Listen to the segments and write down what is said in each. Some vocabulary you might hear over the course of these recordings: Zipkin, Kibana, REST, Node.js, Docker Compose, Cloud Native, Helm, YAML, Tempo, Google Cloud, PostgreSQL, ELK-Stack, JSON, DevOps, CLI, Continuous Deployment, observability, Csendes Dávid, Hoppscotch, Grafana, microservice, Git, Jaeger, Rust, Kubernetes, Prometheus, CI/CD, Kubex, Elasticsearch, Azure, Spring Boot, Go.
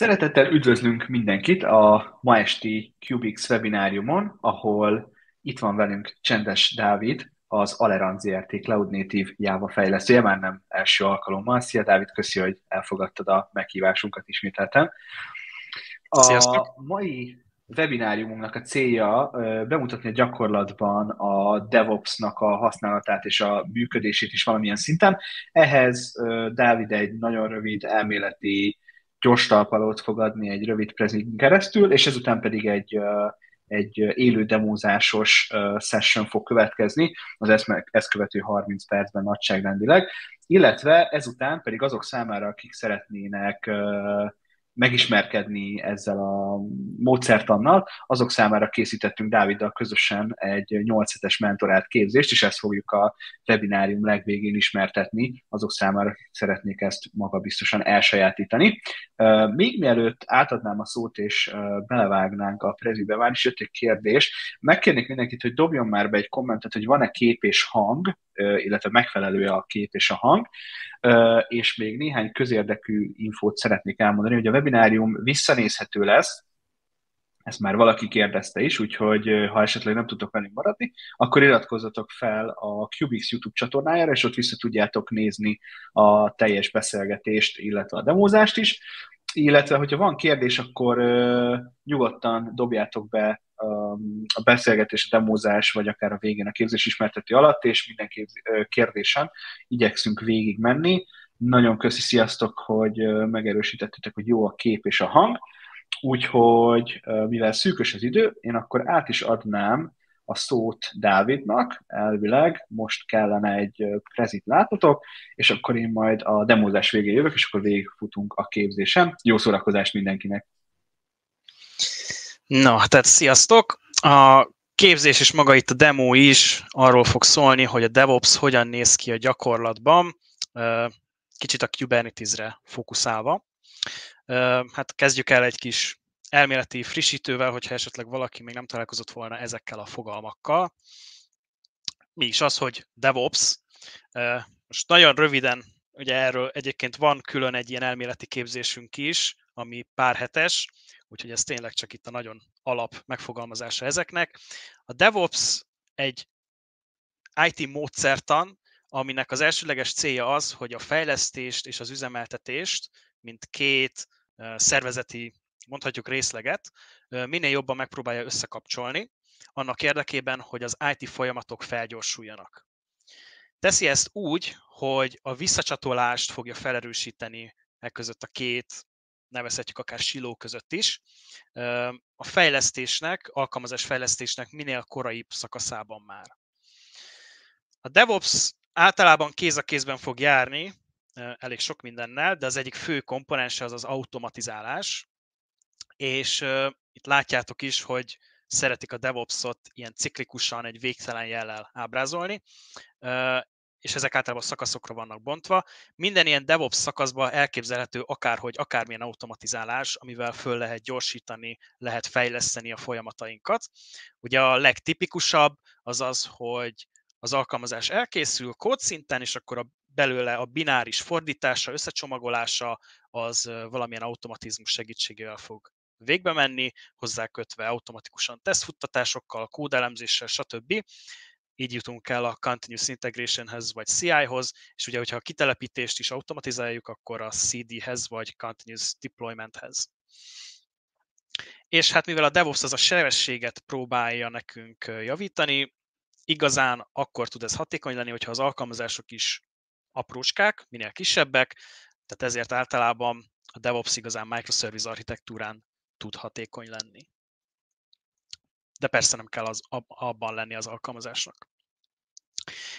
Szeretettel üdvözlünk mindenkit a ma esti Kubex webináriumon, ahol itt van velünk Csendes Dávid, az Alerant Zrt. Cloud Native Java fejlesztője, már nem első alkalommal. Szia Dávid, köszi, hogy elfogadtad a meghívásunkat ismételten. A mai webináriumunknak a célja bemutatni a gyakorlatban a DevOps-nak a használatát és a működését is valamilyen szinten. Ehhez Dávid egy nagyon rövid elméleti gyors talpalót fog adni egy rövid prezin keresztül, és ezután pedig egy élő demózásos session fog következni, az ezt követő 30 percben nagyságrendileg, illetve ezután pedig azok számára, akik szeretnének megismerkedni ezzel a módszertannal, azok számára készítettünk Dáviddal közösen egy 8 hetes mentorált képzést, és ezt fogjuk a webinárium legvégén ismertetni azok számára, akik szeretnék ezt magabiztosan elsajátítani. Még mielőtt átadnám a szót, és belevágnánk a prezibe, már is jött egy kérdés. Megkérnék mindenkit, hogy dobjon már be egy kommentet, hogy van-e kép és hang, illetve megfelelő-e a kép és a hang, és még néhány közérdekű infót szeretnék elmondani, hogy a webinárium visszanézhető lesz, ezt már valaki kérdezte is, úgyhogy ha esetleg nem tudtok velünk maradni, akkor iratkozzatok fel a Kubex YouTube csatornájára, és ott vissza tudjátok nézni a teljes beszélgetést, illetve a demózást is, illetve hogyha van kérdés, akkor nyugodtan dobjátok be a beszélgetés, a demózás, vagy akár a végén a képzés ismertető alatt, és minden kérdésen igyekszünk végigmenni. Nagyon köszi, sziasztok, hogy megerősítettetek, hogy jó a kép és a hang. Úgyhogy, mivel szűkös az idő, én akkor át is adnám a szót Dávidnak, elvileg most kellene egy prezit látnotok, és akkor én majd a demózás végén jövök, és akkor végigfutunk a képzésen. Jó szórakozást mindenkinek! Na, tehát sziasztok! A képzés és maga itt a demo is arról fog szólni, hogy a DevOps hogyan néz ki a gyakorlatban, kicsit a Kubernetes-re fókuszálva. Hát kezdjük el egy kis elméleti frissítővel, hogyha esetleg valaki még nem találkozott volna ezekkel a fogalmakkal. Mi is az, hogy DevOps? Most nagyon röviden, ugye erről egyébként van külön egy ilyen elméleti képzésünk is, ami pár hetes, úgyhogy ez tényleg csak itt a nagyon alap megfogalmazása ezeknek. A DevOps egy IT módszertan, aminek az elsőleges célja az, hogy a fejlesztést és az üzemeltetést, mint két szervezeti, mondhatjuk részleget, minél jobban megpróbálja összekapcsolni, annak érdekében, hogy az IT folyamatok felgyorsuljanak. Teszi ezt úgy, hogy a visszacsatolást fogja felerősíteni ekközött a két, nevezhetjük akár siló között is, a fejlesztésnek, alkalmazás fejlesztésnek minél korai szakaszában már. A DevOps általában kéz a kézben fog járni, elég sok mindennel, de az egyik fő komponense az az automatizálás, és itt látjátok is, hogy szeretik a DevOps-ot ilyen ciklikusan, egy végtelen jellel ábrázolni, és ezek általában szakaszokra vannak bontva. Minden ilyen DevOps szakaszban elképzelhető akárhogy, akármilyen automatizálás, amivel föl lehet gyorsítani, lehet fejleszteni a folyamatainkat. Ugye a legtipikusabb az az, hogy az alkalmazás elkészül kódszinten, és akkor belőle a bináris fordítása, összecsomagolása az valamilyen automatizmus segítségével fog végbe menni, hozzákötve automatikusan tesztfuttatásokkal, kódelemzéssel, stb. Így jutunk el a Continuous Integrationhez, vagy CI-hoz, és ugye, hogyha a kitelepítést is automatizáljuk, akkor a CD-hez, vagy Continuous Deploymenthez. És hát mivel a DevOps az a sebességet próbálja nekünk javítani, igazán akkor tud ez hatékony lenni, hogyha az alkalmazások is aprócskák, minél kisebbek, tehát ezért általában a DevOps igazán microservice architektúrán tud hatékony lenni. De persze nem kell abban lenni az alkalmazásnak.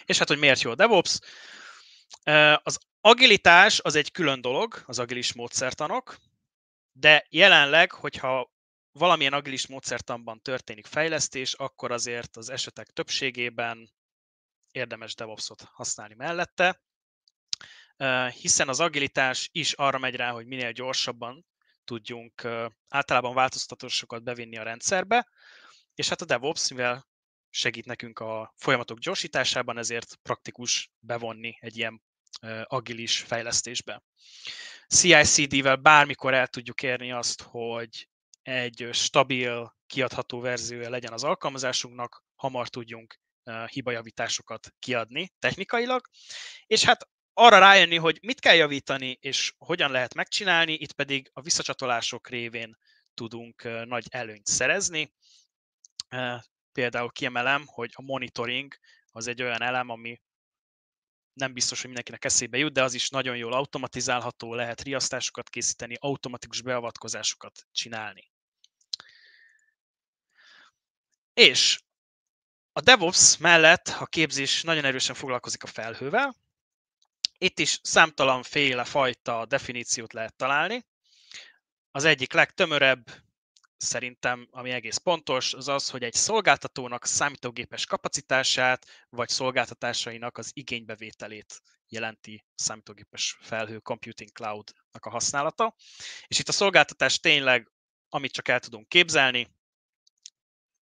És hát, hogy miért jó a DevOps? Az agilitás az egy külön dolog, az agilis módszertanok, de jelenleg, hogyha valamilyen agilis módszertanban történik fejlesztés, akkor azért az esetek többségében érdemes DevOps-ot használni mellette, hiszen az agilitás is arra megy rá, hogy minél gyorsabban tudjunk általában változtatásokat bevinni a rendszerbe, és hát a DevOps, mivel segít nekünk a folyamatok gyorsításában, ezért praktikus bevonni egy ilyen agilis fejlesztésbe. CI/CD-vel bármikor el tudjuk érni azt, hogy egy stabil, kiadható verziója legyen az alkalmazásunknak, hamar tudjunk hibajavításokat kiadni technikailag, és hát arra rájönni, hogy mit kell javítani, és hogyan lehet megcsinálni, itt pedig a visszacsatolások révén tudunk nagy előnyt szerezni. Például kiemelem, hogy a monitoring az egy olyan elem, ami nem biztos, hogy mindenkinek eszébe jut, de az is nagyon jól automatizálható, lehet riasztásokat készíteni, automatikus beavatkozásokat csinálni. És a DevOps mellett a képzés nagyon erősen foglalkozik a felhővel. Itt is számtalan féle fajta definíciót lehet találni. Az egyik legtömörebb, szerintem, ami egész pontos, az az, hogy egy szolgáltatónak számítógépes kapacitását, vagy szolgáltatásainak az igénybevételét jelenti számítógépes felhő, computing cloud-nak a használata. És itt a szolgáltatás tényleg, amit csak el tudunk képzelni,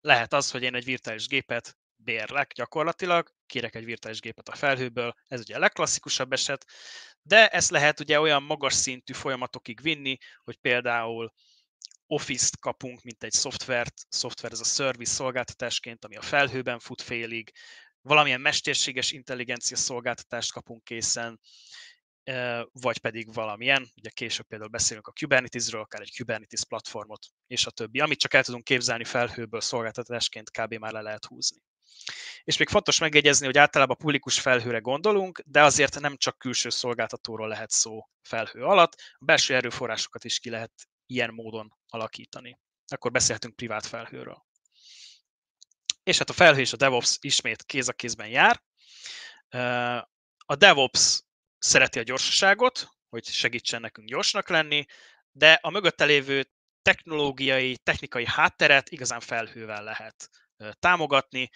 lehet az, hogy én egy virtuális gépet bérlek gyakorlatilag, kérek egy virtuális gépet a felhőből, ez ugye a legklasszikusabb eset, de ezt lehet ugye olyan magas szintű folyamatokig vinni, hogy például Office-t kapunk, mint egy szoftvert, szoftver ez a service szolgáltatásként, ami a felhőben fut félig, valamilyen mesterséges intelligencia szolgáltatást kapunk készen, vagy pedig valamilyen, ugye később például beszélünk a Kubernetesről, akár egy Kubernetes platformot, és a többi, amit csak el tudunk képzelni felhőből szolgáltatásként kb. Már le lehet húzni. És még fontos megjegyezni, hogy általában publikus felhőre gondolunk, de azért nem csak külső szolgáltatóról lehet szó felhő alatt, a belső erőforrásokat is ki lehet ilyen módon alakítani. Akkor beszélhetünk privát felhőről. És hát a felhő és a DevOps ismét kéz a kézben jár. A DevOps szereti a gyorsaságot, hogy segítsen nekünk gyorsnak lenni, de a mögötte lévő technológiai, technikai hátteret igazán felhővel lehet támogatni.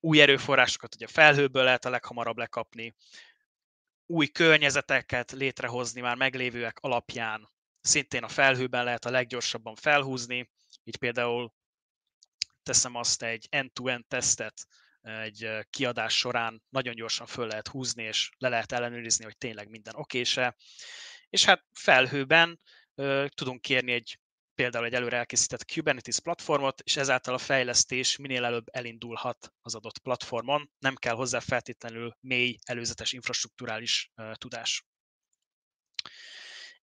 Új erőforrásokat ugye felhőből lehet a leghamarabb lekapni, új környezeteket létrehozni már meglévőek alapján, szintén a felhőben lehet a leggyorsabban felhúzni, így például teszem azt egy end-to-end tesztet egy kiadás során, nagyon gyorsan föl lehet húzni, és le lehet ellenőrizni, hogy tényleg minden okése. És hát felhőben tudunk kérni például egy előre elkészített Kubernetes platformot, és ezáltal a fejlesztés minél előbb elindulhat az adott platformon, nem kell hozzá feltétlenül mély előzetes infrastrukturális tudás.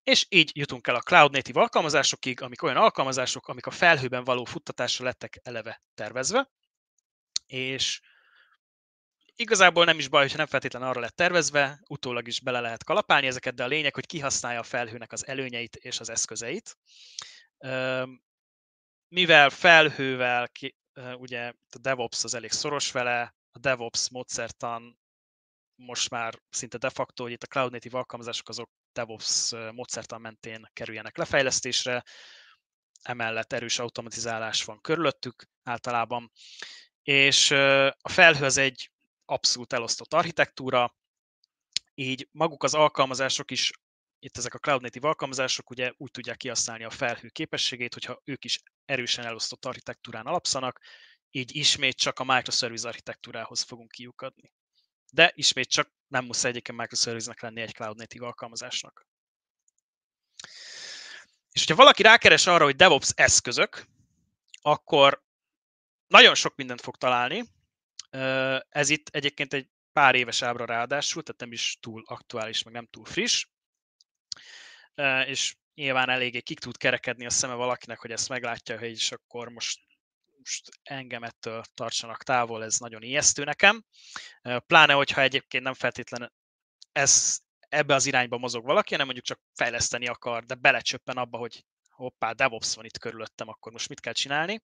És így jutunk el a Cloud Native alkalmazásokig, amik olyan alkalmazások, amik a felhőben való futtatásra lettek eleve tervezve, és igazából nem is baj, hogyha nem feltétlenül arra lett tervezve, utólag is bele lehet kalapálni ezeket, de a lényeg, hogy kihasználja a felhőnek az előnyeit és az eszközeit. Mivel felhővel, ugye a DevOps az elég szoros vele, a DevOps módszertan most már szinte de facto, hogy itt a Cloud Native alkalmazások azok DevOps módszertan mentén kerüljenek lefejlesztésre, emellett erős automatizálás van körülöttük általában, és a felhő az egy abszolút elosztott architektúra, így maguk az alkalmazások is, itt ezek a Cloud Native alkalmazások ugye úgy tudják kihasználni a felhő képességét, hogyha ők is erősen elosztott architektúrán alapszanak, így ismét csak a microservice architektúrához fogunk kiukadni. De ismét csak nem muszáj egyébként microservice-nek lenni egy Cloud Native alkalmazásnak. És hogyha valaki rákeres arra, hogy DevOps eszközök, akkor nagyon sok mindent fog találni. Ez itt egyébként egy pár éves ábra ráadásul, tehát nem is túl aktuális, meg nem túl friss. És nyilván eléggé ki tud kerekedni a szeme valakinek, hogy ezt meglátja, hogy is akkor most engem ettől tartsanak távol, ez nagyon ijesztő nekem. Pláne, hogyha egyébként nem feltétlenül ebbe az irányba mozog valaki, hanem mondjuk csak fejleszteni akar, de belecsöppen abba, hogy hoppá, DevOps van itt körülöttem, akkor most mit kell csinálni.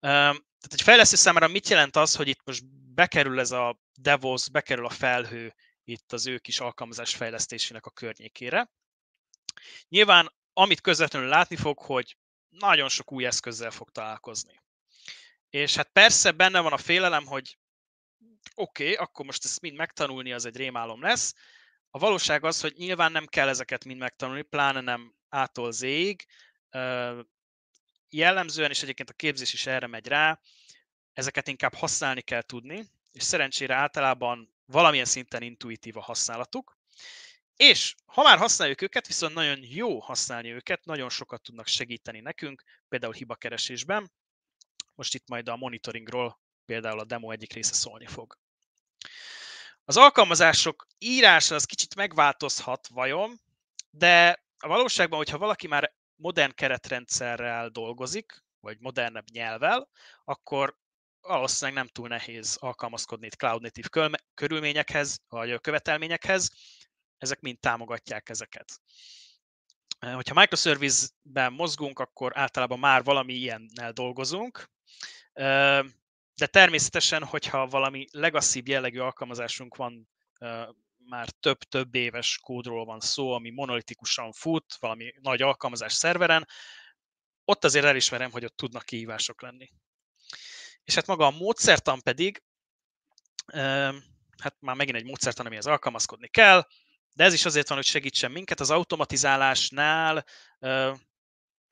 Tehát egy fejlesztő számára mit jelent az, hogy itt most bekerül ez a DevOps, bekerül a felhő itt az ő kis alkalmazás fejlesztésének a környékére. Nyilván, amit közvetlenül látni fog, hogy nagyon sok új eszközzel fog találkozni. És hát persze benne van a félelem, hogy oké, akkor most ezt mind megtanulni, az egy rémálom lesz. A valóság az, hogy nyilván nem kell ezeket mind megtanulni, pláne nem A-tól Z-ig. Jellemzően, és egyébként a képzés is erre megy rá, ezeket inkább használni kell tudni, és szerencsére általában valamilyen szinten intuitív a használatuk. És ha már használjuk őket, viszont nagyon jó használni őket, nagyon sokat tudnak segíteni nekünk, például hibakeresésben. Most itt majd a monitoringról például a demo egyik része szólni fog. Az alkalmazások írása az kicsit megváltozhat vajon, de a valóságban, hogyha valaki már modern keretrendszerrel dolgozik, vagy modernebb nyelvvel, akkor valószínűleg nem túl nehéz alkalmazkodni itt Cloud Native körülményekhez, vagy követelményekhez. Ezek mind támogatják ezeket. Hogyha microservice-ben mozgunk, akkor általában már valami ilyennel dolgozunk, de természetesen, hogyha valami legacy-b jellegű alkalmazásunk van, már több éves kódról van szó, ami monolitikusan fut, valami nagy alkalmazás szerveren, ott azért elismerem, hogy ott tudnak kihívások lenni. És hát maga a módszertan pedig, hát már megint egy módszertan, amihez alkalmazkodni kell, de ez is azért van, hogy segítsen minket. Az automatizálásnál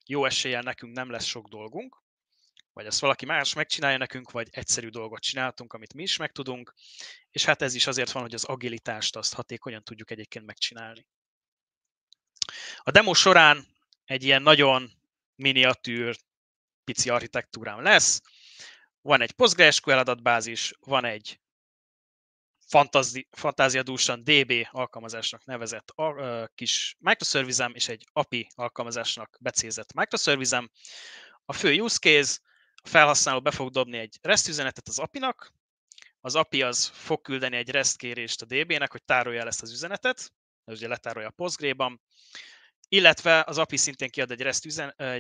jó eséllyel nekünk nem lesz sok dolgunk, vagy azt valaki más megcsinálja nekünk, vagy egyszerű dolgot csináltunk, amit mi is megtudunk, és hát ez is azért van, hogy az agilitást azt hatékonyan tudjuk egyébként megcsinálni. A demo során egy ilyen nagyon miniatűr, pici architektúrám lesz. Van egy PostgreSQL adatbázis, van egy fantáziadúsan DB alkalmazásnak nevezett kis microservice-em és egy API alkalmazásnak becézett microservice-em. A fő use case, a felhasználó be fog dobni egy REST üzenetet az API-nak, az API az fog küldeni egy REST kérést a DB-nek, hogy tárolja el ezt az üzenetet, ez ugye letárolja a Postgre-ban, illetve az API szintén kiad egy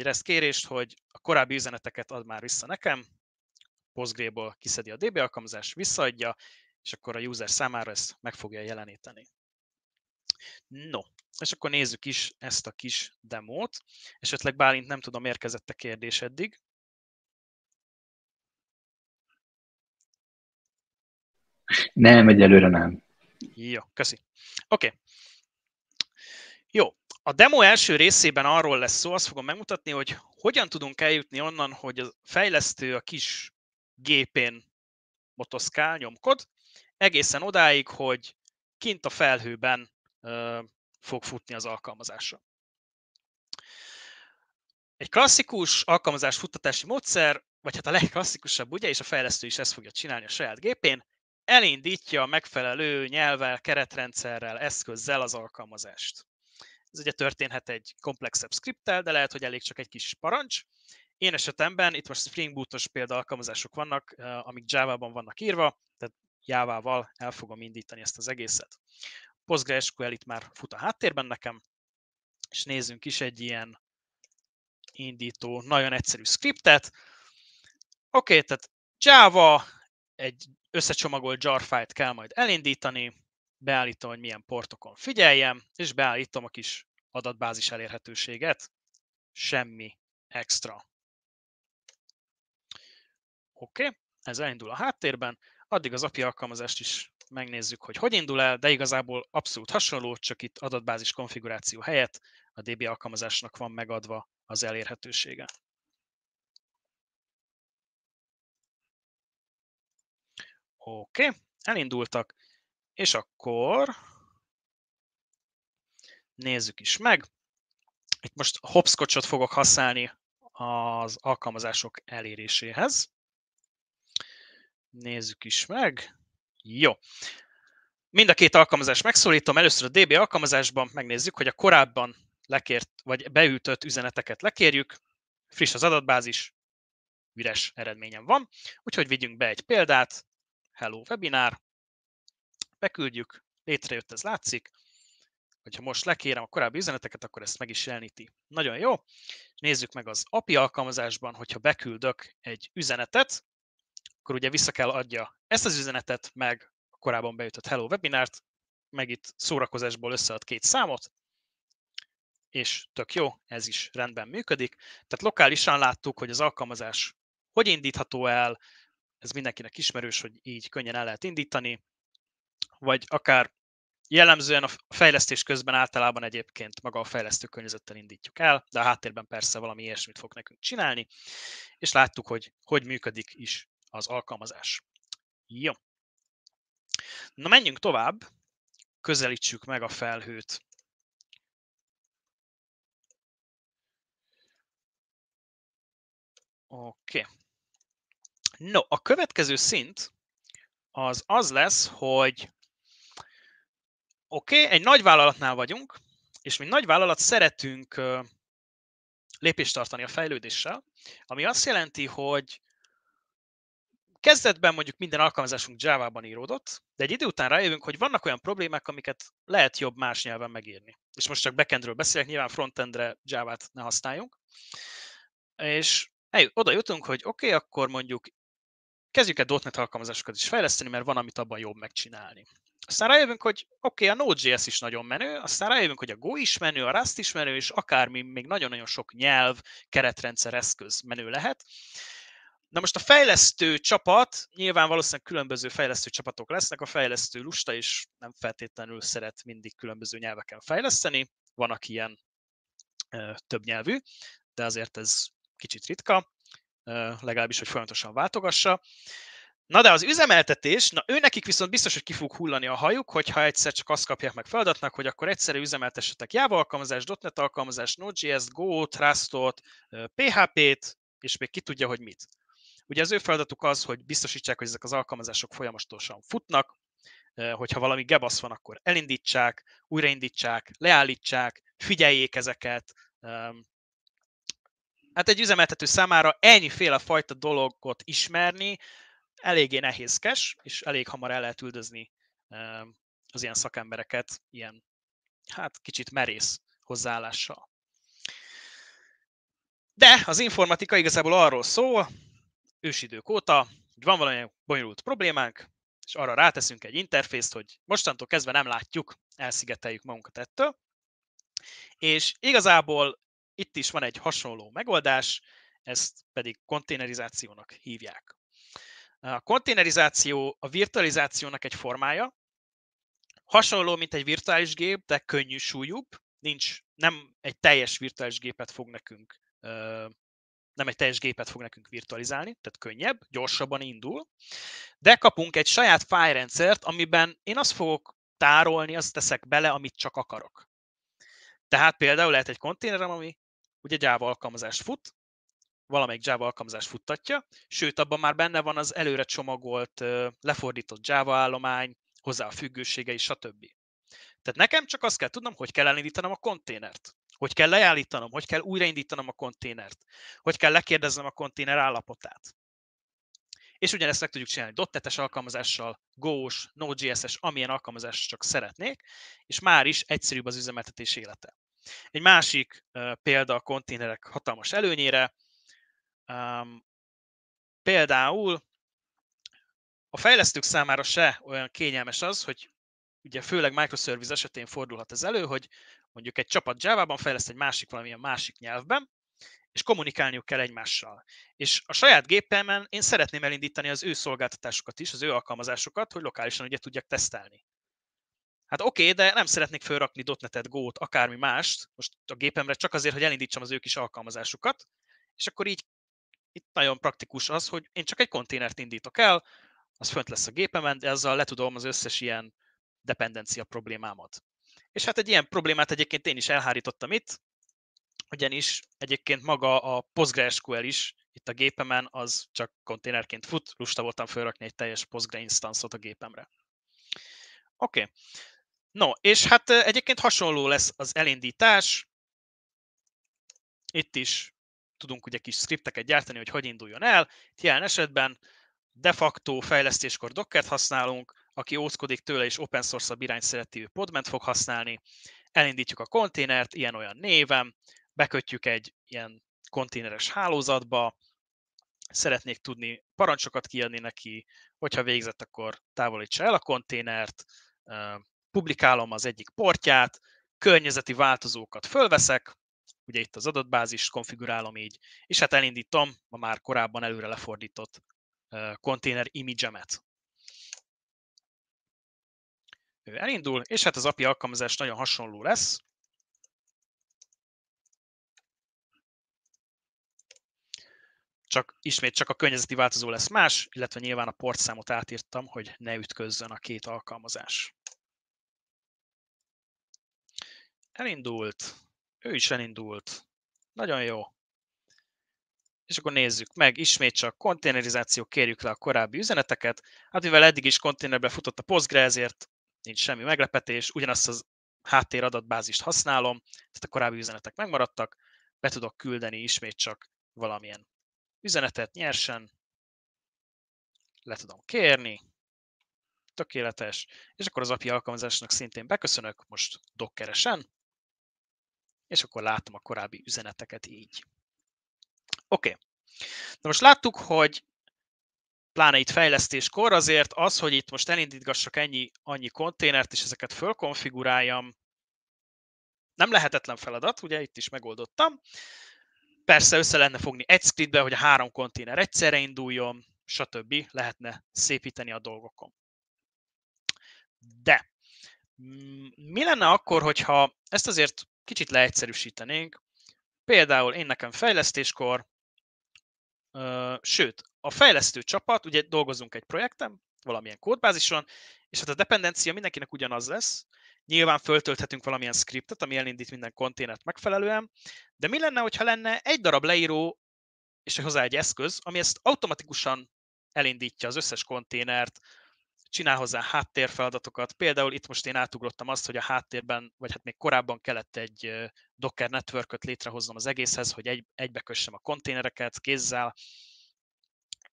REST kérést, hogy a korábbi üzeneteket ad már vissza nekem, Postgre-ból kiszedi a DB alkalmazás, visszaadja, és akkor a user számára ezt meg fogja jeleníteni. No, és akkor nézzük is ezt a kis demót. Esetleg Bálint, nem tudom, érkezett a kérdés eddig. Nem, egyelőre nem. Jó, köszi. Oké. Jó, a demo első részében arról lesz szó, azt fogom megmutatni, hogy hogyan tudunk eljutni onnan, hogy a fejlesztő a kis gépén motoszkál, nyomkod, egészen odáig, hogy kint a felhőben fog futni az alkalmazása. Egy klasszikus alkalmazás futtatási módszer, vagy hát a legklasszikusabb, ugye, és a fejlesztő is ezt fogja csinálni a saját gépén, elindítja a megfelelő nyelvvel, keretrendszerrel, eszközzel az alkalmazást. Ez ugye történhet egy komplexebb scripttel, de lehet, hogy elég csak egy kis parancs. Én esetemben, itt most Spring Boot-os példa alkalmazások vannak, amik Java-ban vannak írva, tehát Java-val el fogom indítani ezt az egészet. PostgreSQL itt már fut a háttérben nekem, és nézzünk is egy ilyen indító, nagyon egyszerű scriptet. Oké, tehát Java, egy összecsomagolt jar file-t kell majd elindítani, beállítom, hogy milyen portokon figyeljem, és beállítom a kis adatbázis elérhetőséget, semmi extra. Oké, ez elindul a háttérben, addig az API alkalmazást is megnézzük, hogy hogy indul el, de igazából abszolút hasonló, csak itt adatbázis konfiguráció helyett a DB alkalmazásnak van megadva az elérhetősége. Oké, elindultak, és akkor nézzük is meg. Itt most Hoppscotchot fogok használni az alkalmazások eléréséhez. Nézzük is meg. Jó. Mind a két alkalmazást megszólítom. Először a DB alkalmazásban megnézzük, hogy a korábban lekért, vagy beütött üzeneteket lekérjük. Friss az adatbázis, üres eredményem van. Úgyhogy vigyünk be egy példát. Hello webinár. Beküldjük. Létrejött, ez látszik. Hogyha most lekérem a korábbi üzeneteket, akkor ezt meg is jeleníti. Nagyon jó. Nézzük meg az API alkalmazásban, hogyha beküldök egy üzenetet, akkor ugye vissza kell adja ezt az üzenetet, meg a korábban beütött Hello webinárt, meg itt szórakozásból összead két számot, és tök jó, ez is rendben működik. Tehát lokálisan láttuk, hogy az alkalmazás hogy indítható el, ez mindenkinek ismerős, hogy így könnyen el lehet indítani, vagy akár jellemzően a fejlesztés közben általában egyébként maga a fejlesztő környezettel indítjuk el, de a háttérben persze valami ilyesmit fog nekünk csinálni, és láttuk, hogy hogy működik is az alkalmazás. Jó. Na, menjünk tovább. közelítsük meg a felhőt. Oké. No, a következő szint az az lesz, hogy oké, egy nagy vállalatnál vagyunk, és mi nagy vállalat szeretünk lépést tartani a fejlődéssel, ami azt jelenti, hogy kezdetben mondjuk minden alkalmazásunk Java-ban íródott, de egy idő után rájövünk, hogy vannak olyan problémák, amiket lehet jobb más nyelven megírni. És most csak backendről beszélek, nyilván frontendre Java-t ne használjunk. És oda jutunk, hogy oké, akkor mondjuk kezdjük el .NET alkalmazásokat is fejleszteni, mert van, amit abban jobb megcsinálni. Aztán rájövünk, hogy oké, a Node.js is nagyon menő, aztán rájövünk, hogy a Go is menő, a Rust is menő, és akármi, még nagyon-nagyon sok nyelv, keretrendszer, eszköz menő lehet. Na most a fejlesztő csapat, nyilván valószínűleg különböző fejlesztő csapatok lesznek, a fejlesztő lusta is nem feltétlenül szeret mindig különböző nyelveken fejleszteni, van, aki ilyen több nyelvű, de azért ez kicsit ritka, legalábbis, hogy folyamatosan váltogassa. Na de az üzemeltetés, na őnekik viszont biztos, hogy ki fog hullani a hajuk, hogyha egyszer csak azt kapják meg feladatnak, hogy akkor egyszerű üzemeltessetek Java alkalmazást, .NET alkalmazást, Node.js, Go-t, Rust-ot, PHP-t, és még ki tudja, hogy mit. Ugye az ő feladatuk az, hogy biztosítsák, hogy ezek az alkalmazások folyamatosan futnak, hogyha valami gebasz van, akkor elindítsák, újraindítsák, leállítsák, figyeljék ezeket. Hát egy üzemeltető számára ennyiféle fajta dologot ismerni eléggé nehézkes, és elég hamar el lehet üldözni az ilyen szakembereket, ilyen hát kicsit merész hozzáállással. De az informatika igazából arról szól, ősidők óta, hogy van valami bonyolult problémánk, és arra ráteszünk egy interfészt, hogy mostantól kezdve nem látjuk, elszigeteljük magunkat ettől. És igazából itt is van egy hasonló megoldás, ezt pedig konténerizációnak hívják. A konténerizáció a virtualizációnak egy formája, hasonló, mint egy virtuális gép, de könnyű súlyúbb, nem egy teljes virtuális gépet fog nekünk virtualizálni, tehát könnyebb, gyorsabban indul, de kapunk egy saját fájlrendszert, amiben én azt fogok tárolni, azt teszek bele, amit csak akarok. Tehát például lehet egy konténerem, ami ugye Java alkalmazást fut, valamelyik Java alkalmazást futtatja, sőt, abban már benne van az előre csomagolt, lefordított Java állomány, hozzá a függőségei, stb. Tehát nekem csak azt kell tudnom, hogy kell elindítanom a konténert, hogy kell leállítanom, hogy kell újraindítanom a konténert, hogy kell lekérdeznem a konténer állapotát. És ugyanezt meg tudjuk csinálni .NET-es alkalmazással, Go-s, Node.js-es, amilyen alkalmazást csak szeretnék, és már is egyszerűbb az üzemeltetés élete. Egy másik példa a konténerek hatalmas előnyére, például a fejlesztők számára se olyan kényelmes az, hogy ugye főleg microservice esetén fordulhat ez elő, hogy mondjuk egy csapat Java-ban fejleszt egy másik valamilyen másik nyelvben, és kommunikálniuk kell egymással. És a saját gépemen én szeretném elindítani az ő szolgáltatásukat is, az ő alkalmazásukat, hogy lokálisan ugye tudjak tesztelni. Hát de nem szeretnék felrakni .NET-et, Go-t, akármi mást, most a gépemre csak azért, hogy elindítsam az ő kis alkalmazásukat, és akkor így itt nagyon praktikus az, hogy én csak egy konténert indítok el, az fönt lesz a gépemen, de ezzel letudom az összes ilyen dependencia problémámat. És hát egy ilyen problémát egyébként én is elhárítottam itt, ugyanis egyébként maga a PostgreSQL is itt a gépemen, az csak konténerként fut, lusta voltam felrakni egy teljes Postgre instance-ot a gépemre. Oké. No, és hát egyébként hasonló lesz az elindítás. Itt is tudunk ugye kis scripteket gyártani, hogy hogyan induljon el. Itt jelen esetben de facto fejlesztéskor Dockert használunk, aki óckodik tőle és open source-abb irányt szereti, ő Podment fog használni. Elindítjuk a konténert, ilyen-olyan névem, bekötjük egy ilyen konténeres hálózatba, szeretnék tudni parancsokat kiadni neki, hogyha végzett, akkor távolítsa el a konténert, publikálom az egyik portját, környezeti változókat fölveszek, ugye itt az adatbázist konfigurálom így, és hát elindítom a már korábban előre lefordított konténer image-emet. Ő elindul, és hát az API alkalmazás nagyon hasonló lesz. Ismét csak a környezeti változó lesz más, illetve nyilván a portszámot átírtam, hogy ne ütközzön a két alkalmazás. Elindult. Ő is elindult. Nagyon jó. És akkor nézzük meg, ismét csak konténerizáció, kérjük le a korábbi üzeneteket. Hát mivel eddig is konténerbe futott a Postgre, ezért nincs semmi meglepetés, ugyanazt az háttéradatbázist használom, tehát a korábbi üzenetek megmaradtak, be tudok küldeni ismét csak valamilyen üzenetet nyersen, le tudom kérni, tökéletes, és akkor az API alkalmazásnak szintén beköszönök, most dockeresen, és akkor látom a korábbi üzeneteket így. Oké, na most láttuk, hogy pláne itt fejlesztéskor azért az, hogy itt most elindítgassak annyi konténert, és ezeket fölkonfiguráljam, nem lehetetlen feladat, ugye itt is megoldottam. Persze össze lehetne fogni egy scriptbe, hogy a 3 konténer egyszerre induljon, stb. Lehetne szépíteni a dolgokon. De mi lenne akkor, hogyha ezt azért kicsit leegyszerűsítenénk? Például én nekem fejlesztéskor, sőt, a fejlesztő csapat, ugye dolgozunk egy projekten, valamilyen kódbázison, és hát a dependencia mindenkinek ugyanaz lesz. Nyilván föltölthetünk valamilyen scriptet, ami elindít minden konténert megfelelően, de mi lenne, hogyha lenne egy darab leíró, és hozzá egy eszköz, ami ezt automatikusan elindítja az összes konténert, csinál hozzá háttérfeladatokat. Például itt most én átugrottam azt, hogy a háttérben, vagy hát még korábban kellett egy Docker networköt létrehoznom az egészhez, hogy egybekössem a konténereket kézzel.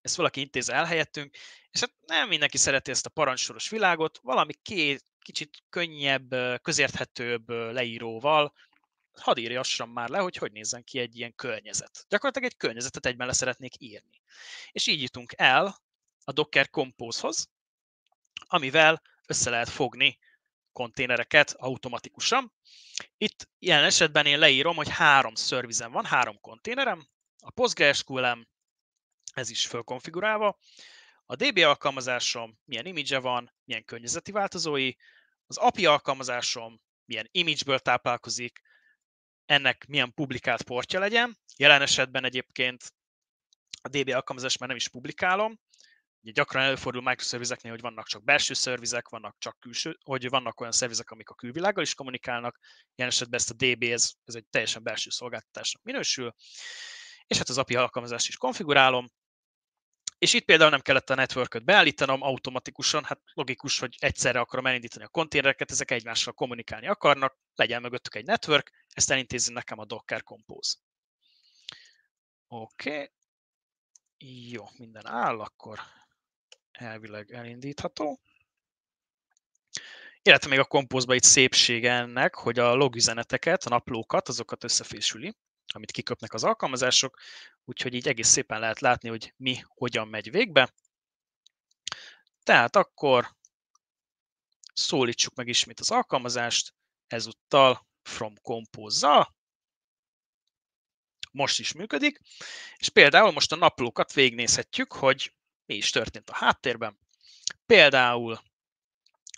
Ezt valaki intéz el helyettünk, és hát nem mindenki szereti ezt a parancsoros világot, valami kicsit könnyebb, közérthetőbb leíróval hadd írjassam már le, hogy nézzen ki egy ilyen környezet. Gyakorlatilag egy környezetet egyben le szeretnék írni. És így jutunk el a Docker Compose-hoz, amivel össze lehet fogni konténereket automatikusan. Itt ilyen esetben én leírom, hogy 3 szervizem van, 3 konténerem, a PostgreSQL-em, ez is fölkonfigurálva, a DB alkalmazásom, milyen image-e van, milyen környezeti változói, az API alkalmazásom, milyen image-ből táplálkozik, ennek milyen publikált portja legyen. Jelen esetben egyébként a DB alkalmazást már nem is publikálom. Ugye gyakran előfordul microservice-eknél, hogy vannak csak belső szervizek, vannak csak külső, hogy vannak olyan szervizek, amik a külvilággal is kommunikálnak. Jelen esetben ezt a DB, ez egy teljesen belső szolgáltatásnak minősül. És hát az API alkalmazást is konfigurálom. És itt például nem kellett a networköt beállítanom automatikusan, hát logikus, hogy egyszerre akarom elindítani a konténereket, ezek egymással kommunikálni akarnak, legyen mögöttük egy network, ezt elintézi nekem a Docker Compose. Oké, jó, minden áll, akkor elvileg elindítható. Illetve még a Compose-ba itt szépsége ennek, hogy a log üzeneteket, a naplókat, azokat összefésüli, amit kiköpnek az alkalmazások, úgyhogy így egész szépen lehet látni, hogy mi hogyan megy végbe. Tehát akkor szólítsuk meg ismét az alkalmazást, ezúttal from Compose-zal. Most is működik, és például most a naplókat végignézhetjük, hogy mi is történt a háttérben. Például,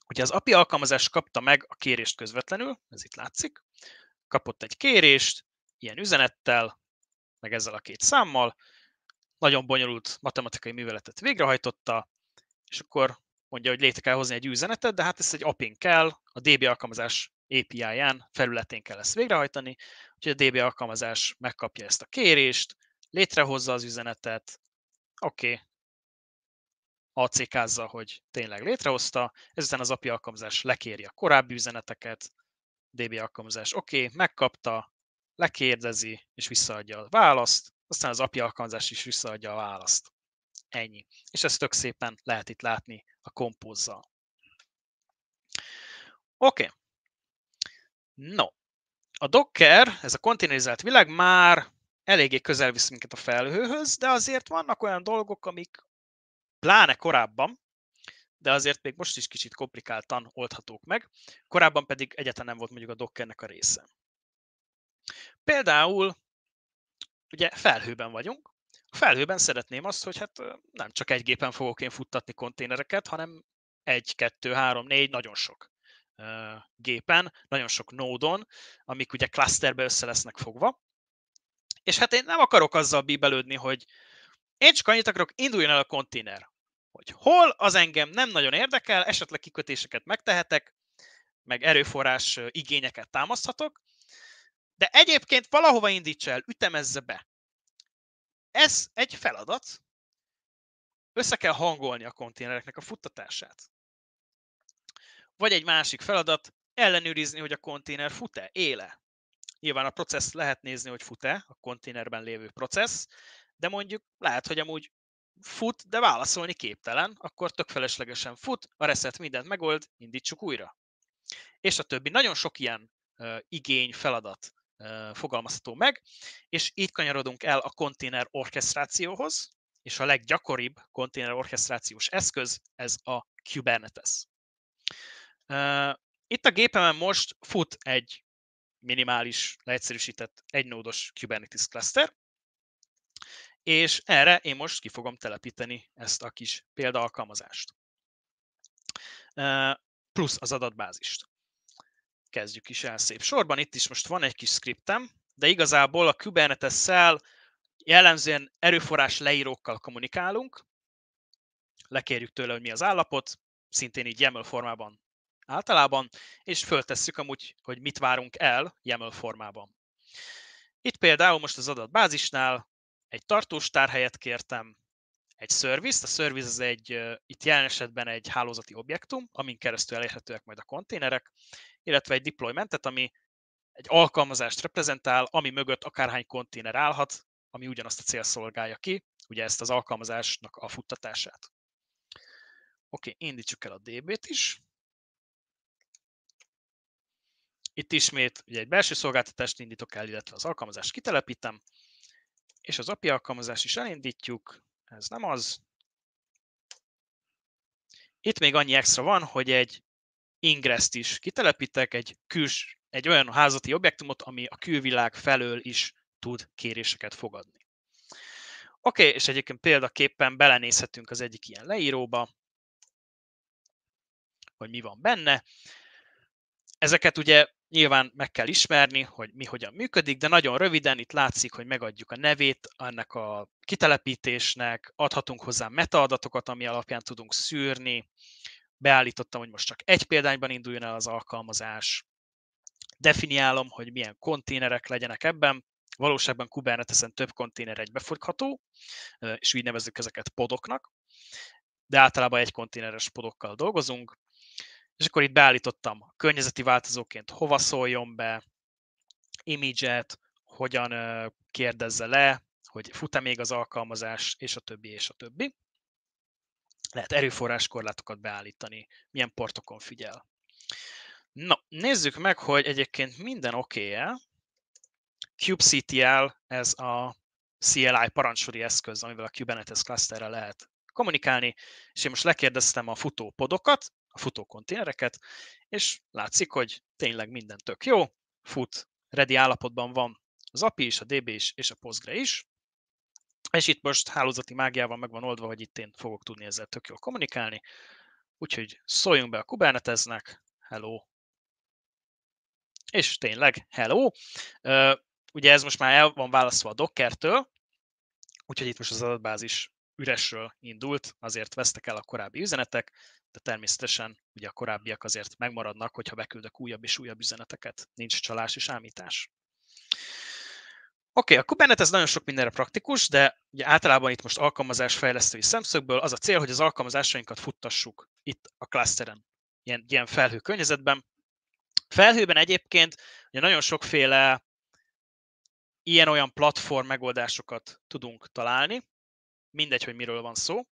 ugye az API alkalmazás kapta meg a kérést közvetlenül, ez itt látszik, kapott egy kérést, ilyen üzenettel, meg ezzel a 2 számmal, nagyon bonyolult matematikai műveletet végrehajtotta, és akkor mondja, hogy létre kell hozni egy üzenetet, de hát ezt egy API-n kell, a DB alkalmazás API-ján, felületén kell ezt végrehajtani, úgyhogy a DB alkalmazás megkapja ezt a kérést, létrehozza az üzenetet, oké, ACK-zza, hogy tényleg létrehozta, ezután az API alkalmazás lekéri a korábbi üzeneteket, DB alkalmazás megkapta, lekérdezi, és visszaadja a választ, aztán az API alkalmazás is visszaadja a választ. Ennyi. És ezt tök szépen lehet itt látni a Compose-zal. Oké. No. A Docker, ez a konténerizált világ már eléggé közel visz minket a felhőhöz, de azért vannak olyan dolgok, amik pláne korábban, de azért még most is kicsit komplikáltan oldhatók meg, korábban pedig egyáltalán nem volt mondjuk a Dockernek a része. Például, ugye felhőben vagyunk, a felhőben szeretném azt, hogy hát nem csak egy gépen fogok én futtatni konténereket, hanem 1, 2, 3, 4, nagyon sok gépen, nagyon sok nódon, amik ugye clusterbe össze lesznek fogva. És hát én nem akarok azzal bíbelődni, hogy én csak annyit akarok, induljon el a konténer, hogy hol, az engem nem nagyon érdekel, esetleg kikötéseket megtehetek, meg erőforrás igényeket támaszthatok, de egyébként valahova indíts el, ütemezze be. Ez egy feladat, össze kell hangolni a konténereknek a futtatását. Vagy egy másik feladat, ellenőrizni, hogy a konténer fut-e, éle. Nyilván a processz lehet nézni, hogy fut-e, a konténerben lévő processz, de mondjuk lehet, hogy amúgy fut, de válaszolni képtelen, akkor tök feleslegesen fut, a reset mindent megold, indítsuk újra. És a többi. Nagyon sok ilyen igény, feladat fogalmazható meg, és így kanyarodunk el a konténer orkesztrációhoz, és a leggyakoribb konténer orkesztrációs eszköz ez a Kubernetes. Itt a gépemen most fut egy minimális, leegyszerűsített egynódos Kubernetes cluster, és erre én most ki fogom telepíteni ezt a kis példaalkalmazást, plusz az adatbázist. Kezdjük is el szép sorban, itt is most van egy kis scriptem, de igazából a Kubernetes-szel jellemzően erőforrás leírókkal kommunikálunk, lekérjük tőle, hogy mi az állapot, szintén így YAML formában általában, és föltesszük amúgy, hogy mit várunk el YAML formában. Itt például most az adatbázisnál egy tartós tárhelyet kértem, egy service-t, a service az itt jelen esetben egy hálózati objektum, amin keresztül elérhetőek majd a konténerek, illetve egy deploymentet, ami egy alkalmazást reprezentál, ami mögött akárhány konténer állhat, ami ugyanazt a cél szolgálja ki, ugye ezt az alkalmazásnak a futtatását. Oké, indítsuk el a DB-t is. Itt ismét ugye egy belső szolgáltatást indítok el, illetve az alkalmazást kitelepítem, és az API alkalmazást is elindítjuk, ez nem az. Itt még annyi extra van, hogy egy ingress-t is kitelepítek, egy olyan házati objektumot, ami a külvilág felől is tud kéréseket fogadni. Oké, és egyébként példaképpen belenézhetünk az egyik ilyen leíróba, hogy mi van benne. Ezeket ugye nyilván meg kell ismerni, hogy mi hogyan működik, de nagyon röviden itt látszik, hogy megadjuk a nevét ennek a kitelepítésnek, adhatunk hozzá metaadatokat, ami alapján tudunk szűrni. Beállítottam, hogy most csak egy példányban induljon el az alkalmazás. Definiálom, hogy milyen konténerek legyenek ebben. Valóságban Kubernetesen több konténer egybefogyható, és úgy nevezzük ezeket podoknak, de általában egy konténeres podokkal dolgozunk. És akkor itt beállítottam a környezeti változóként hova szóljon be, image-et, hogyan kérdezze le, hogy fut-e még az alkalmazás, és a többi, és a többi. Lehet erőforráskorlátokat beállítani, milyen portokon figyel. Na, nézzük meg, hogy egyébként minden oké-e. kubectl, ez a CLI parancsori eszköz, amivel a Kubernetes clusterrel lehet kommunikálni, és én most lekérdeztem a futó podokat, a futó konténereket, és látszik, hogy tényleg minden tök jó, fut, ready állapotban van az API is, a DB is, és a Postgre is, és itt most hálózati mágiával meg van oldva, hogy itt én fogok tudni ezzel tök jól kommunikálni, úgyhogy szóljunk be a Kubernetesnek, hello, és tényleg hello, ugye ez most már el van válaszolva a Dockertől, úgyhogy itt most az adatbázis üresről indult, azért vesztek el a korábbi üzenetek, de természetesen ugye a korábbiak azért megmaradnak, hogyha beküldök újabb és újabb üzeneteket, nincs csalás és ámítás. Oké, a Kubernetes nagyon sok mindenre praktikus, de ugye általában itt most alkalmazásfejlesztői szemszögből az a cél, hogy az alkalmazásainkat futtassuk itt a clusteren, ilyen felhő környezetben. Felhőben egyébként ugye nagyon sokféle ilyen-olyan platform megoldásokat tudunk találni, mindegy, hogy miről van szó.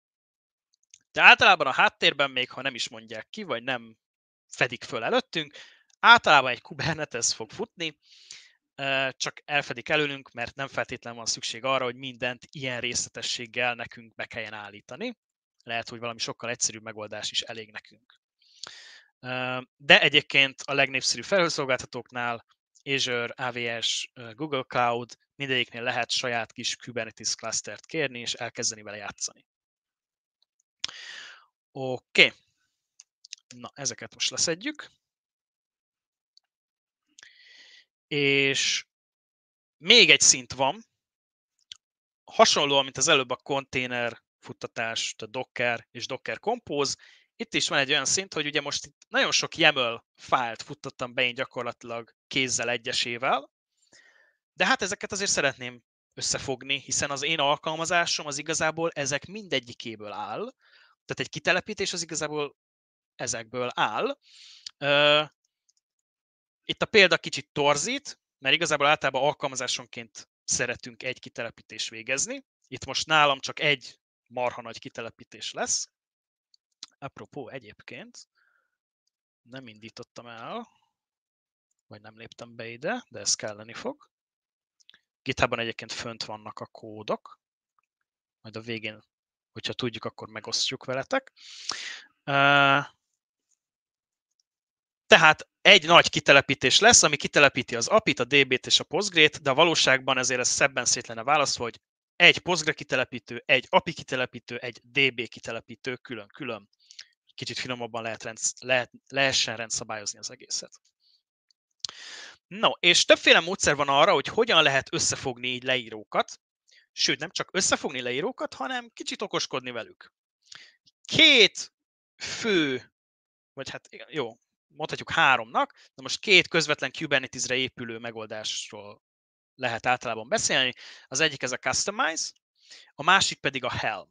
De általában a háttérben, még ha nem is mondják ki, vagy nem fedik föl előttünk, általában egy Kubernetes fog futni, csak elfedik előlünk, mert nem feltétlenül van szükség arra, hogy mindent ilyen részletességgel nekünk be kelljen állítani. Lehet, hogy valami sokkal egyszerűbb megoldás is elég nekünk. De egyébként a legnépszerűbb felhőszolgáltatóknál Azure, AWS, Google Cloud, mindegyiknél lehet saját kis Kubernetes clustert kérni és elkezdeni vele játszani. Oké, na ezeket most leszedjük. És még egy szint van, hasonlóan, mint az előbb a konténer futtatás, a Docker és Docker Compose, Itt is van egy olyan szint, hogy ugye most itt nagyon sok YAML fájlt futtattam be én gyakorlatilag kézzel egyesével, de hát ezeket azért szeretném összefogni, hiszen az én alkalmazásom az igazából ezek mindegyikéből áll, tehát egy kitelepítés az igazából ezekből áll. Itt a példa kicsit torzít, mert igazából általában alkalmazásonként szeretünk egy kitelepítést végezni. Itt most nálam csak egy marha nagy kitelepítés lesz. Apropó, egyébként nem indítottam el, vagy nem léptem be ide, de ez kelleni fog. GitHub-on egyébként fönt vannak a kódok, majd a végén, hogyha tudjuk, akkor megosztjuk veletek. Tehát egy nagy kitelepítés lesz, ami kitelepíti az API-t, a DB-t és a Postgre-t, de a valóságban ezért ez szebben szét lenne választva, hogy egy Postgre kitelepítő, egy API kitelepítő, egy DB kitelepítő külön-külön. Kicsit finomabban lehessen rendszabályozni az egészet. No, és többféle módszer van arra, hogy hogyan lehet összefogni így leírókat, sőt, nem csak összefogni leírókat, hanem kicsit okoskodni velük. Két fő, vagy hát jó, mondhatjuk háromnak, de most két közvetlen Kubernetes-re épülő megoldásról lehet általában beszélni. Az egyik ez a Customize, a másik pedig a Helm.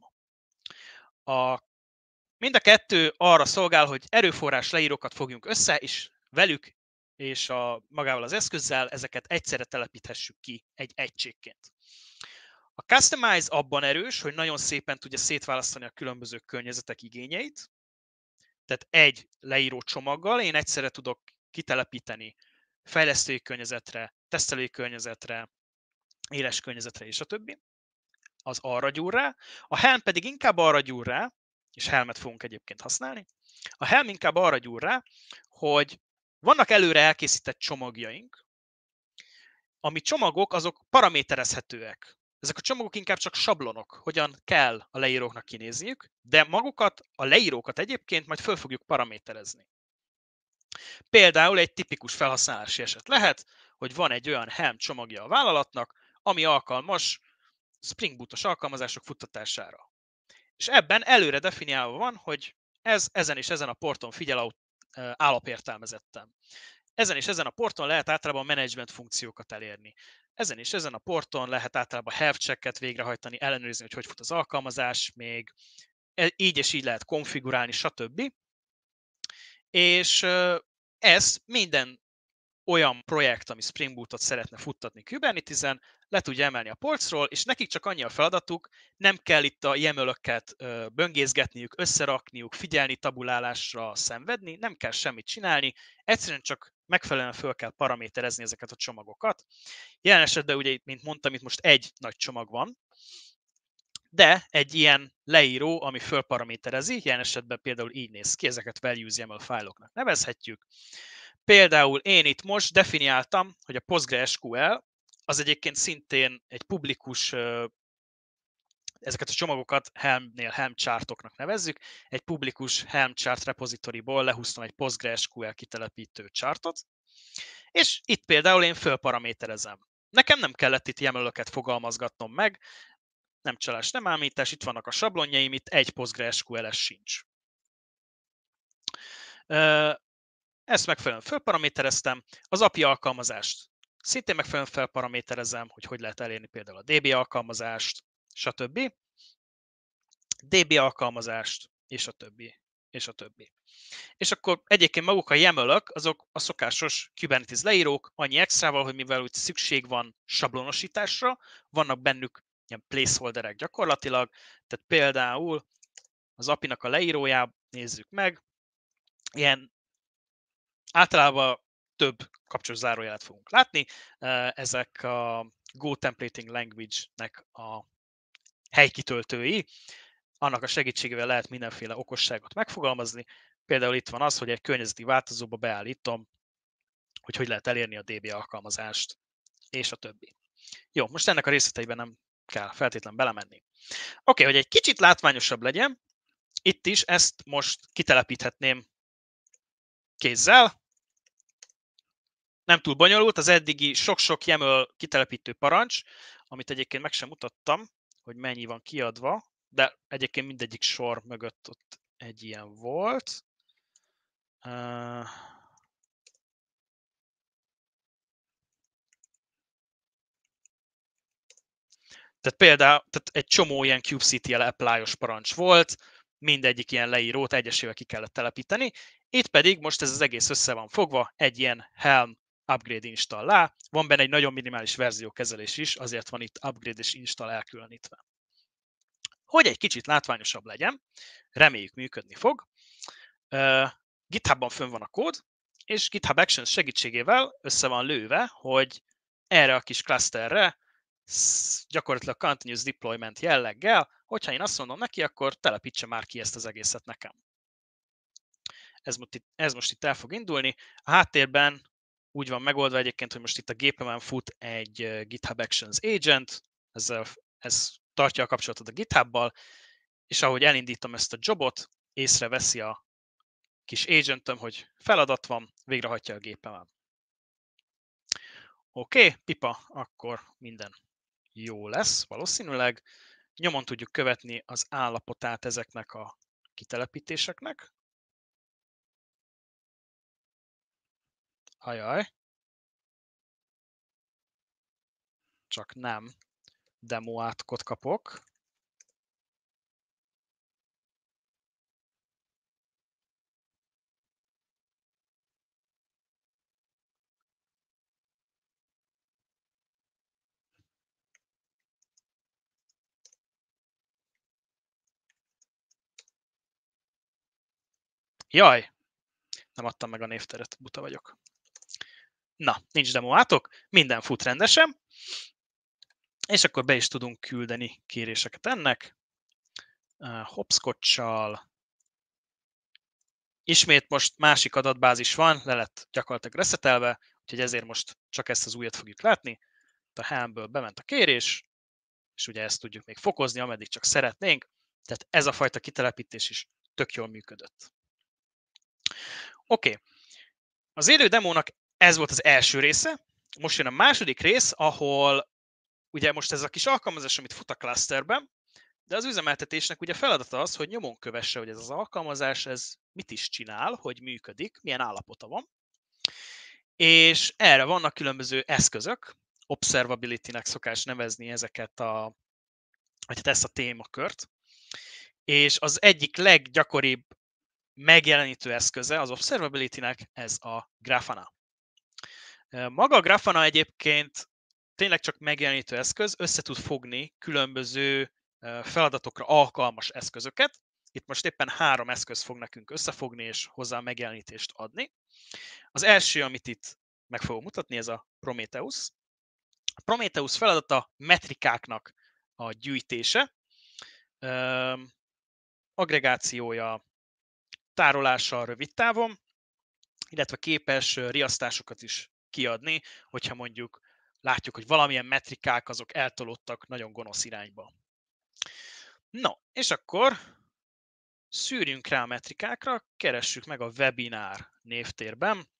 Mind a kettő arra szolgál, hogy erőforrás leírókat fogjunk össze, és velük és magával az eszközzel ezeket egyszerre telepíthessük ki egy egységként. A Customize abban erős, hogy nagyon szépen tudja szétválasztani a különböző környezetek igényeit, tehát egy leíró csomaggal én egyszerre tudok kitelepíteni fejlesztői környezetre, tesztelői környezetre, éles környezetre és a többi. Az arra gyúr rá. A Helm pedig inkább arra gyúr rá, és Helmet fogunk egyébként használni. A Helm inkább arra gyúr rá, hogy vannak előre elkészített csomagjaink, ami csomagok, azok paraméterezhetőek. Ezek a csomagok inkább csak sablonok, hogyan kell a leíróknak kinézniük, de magukat, a leírókat egyébként majd föl fogjuk paraméterezni. Például egy tipikus felhasználási eset lehet, hogy van egy olyan Helm csomagja a vállalatnak, ami alkalmas Spring Boot-os alkalmazások futtatására. És ebben előre definiálva van, hogy ez ezen és ezen a porton figyel állapértelmezetten. Ezen és ezen a porton lehet általában management funkciókat elérni. Ezen és ezen a porton lehet általában health checket végrehajtani, ellenőrizni, hogy fut az alkalmazás, még így és így lehet konfigurálni, stb. És ezt minden olyan projekt, ami Spring Boot-ot szeretne futtatni Kubernetes-en, le tudja emelni a polcról, és nekik csak annyi a feladatuk, nem kell itt a YAML-öket böngészgetniük, összerakniuk, figyelni, tabulálásra szenvedni, nem kell semmit csinálni, egyszerűen csak megfelelően föl kell paraméterezni ezeket a csomagokat. Jelen esetben ugye, mint mondtam, itt most egy nagy csomag van, de egy ilyen leíró, ami fölparaméterezi, jelen esetben például így néz ki, ezeket values YAML fájloknak nevezhetjük. Például én itt most definiáltam, hogy a PostgreSQL az egyébként szintén egy publikus, ezeket a csomagokat Helmnél Helm chartoknak nevezzük, egy publikus Helm chart repozitoriból lehúztam egy PostgreSQL kitelepítő chartot, és itt például én fölparaméterezem. Nekem nem kellett itt YAML-öket fogalmazgatnom meg, nem csalás, nem ámítás, itt vannak a sablonjaim, itt egy PostgreSQL-es sincs. Ezt megfelelően felparamétereztem, az API alkalmazást szintén megfelelően felparaméterezem, hogy lehet elérni például a DB alkalmazást, stb. DB alkalmazást, és a többi, és a többi. És akkor egyébként maguk a YAML-ök, azok a szokásos Kubernetes leírók, annyi extrával, hogy mivel úgy szükség van sablonosításra, vannak bennük ilyen placeholderek gyakorlatilag, tehát például az API-nak a leíróját nézzük meg, ilyen általában több kapcsolós zárójelet fogunk látni, ezek a Go Templating Language-nek a helykitöltői, annak a segítségével lehet mindenféle okosságot megfogalmazni, például itt van az, hogy egy környezeti változóba beállítom, hogy hogy lehet elérni a DB alkalmazást, és a többi. Jó, most ennek a részleteiben nem kell feltétlenül belemenni. Oké, hogy egy kicsit látványosabb legyen, itt is ezt most kitelepíthetném kézzel. Nem túl bonyolult, az eddigi sok-sok YAML kitelepítő parancs, amit egyébként meg sem mutattam, hogy mennyi van kiadva, de egyébként mindegyik sor mögött ott egy ilyen volt. Tehát például egy csomó ilyen kubectl apply-os parancs volt, mindegyik ilyen leírót egyesével ki kellett telepíteni. Itt pedig most ez az egész össze van fogva, egy ilyen Helm upgrade install-lá. Van benne egy nagyon minimális verziókezelés is, azért van itt upgrade és install elkülönítve. Hogy egy kicsit látványosabb legyen, reméljük működni fog, GitHubban fönn van a kód, és GitHub Actions segítségével össze van lőve, hogy erre a kis clusterre gyakorlatilag Continuous Deployment jelleggel, hogyha én azt mondom neki, akkor telepítse már ki ezt az egészet nekem. Ez most itt el fog indulni. A háttérben úgy van megoldva egyébként, hogy most itt a gépemen fut egy GitHub Actions agent, ez tartja a kapcsolatot a GitHub-bal, és ahogy elindítom ezt a jobot, észreveszi a kis agentöm, hogy feladat van, végrehajtja a gépemen. Oké, pipa, akkor minden jó lesz valószínűleg. Nyomon tudjuk követni az állapotát ezeknek a kitelepítéseknek. Ajaj. Csak nem demo átkot kapok. Jaj, nem adtam meg a névteret, buta vagyok. Na, nincs demoátok, minden fut rendesen, és akkor be is tudunk küldeni kéréseket ennek. Hoppscotch-sal. Ismét most másik adatbázis van, le lett gyakorlatilag reszetelve, úgyhogy ezért most csak ezt az újat fogjuk látni. A Helmből bement a kérés, és ugye ezt tudjuk még fokozni, ameddig csak szeretnénk. Tehát ez a fajta kitelepítés is tök jól működött. Oké, az élő demónak ez volt az első része, most jön a második rész, ahol ugye most ez a kis alkalmazás, amit fut a clusterben, de az üzemeltetésnek ugye feladata az, hogy nyomon kövesse, hogy ez az alkalmazás, ez mit is csinál, hogy működik, milyen állapota van, és erre vannak különböző eszközök, observability-nek szokás nevezni ezeket a, vagy hát ezt a témakört, és az egyik leggyakoribb megjelenítő eszköze az observability-nek ez a Grafana. Maga a Grafana egyébként tényleg csak megjelenítő eszköz, össze tud fogni különböző feladatokra alkalmas eszközöket. Itt most éppen 3 eszköz fog nekünk összefogni és hozzá megjelenítést adni. Az első, amit itt meg fogok mutatni, ez a Prometheus. A Prometheus feladata metrikáknak a gyűjtése, agregációja, tárolása rövid távon, illetve képes riasztásokat is kiadni, hogyha mondjuk látjuk, hogy valamilyen metrikák azok eltolódtak nagyon gonosz irányba. Na, és akkor szűrjünk rá a metrikákra, keressük meg a webinár névtérben.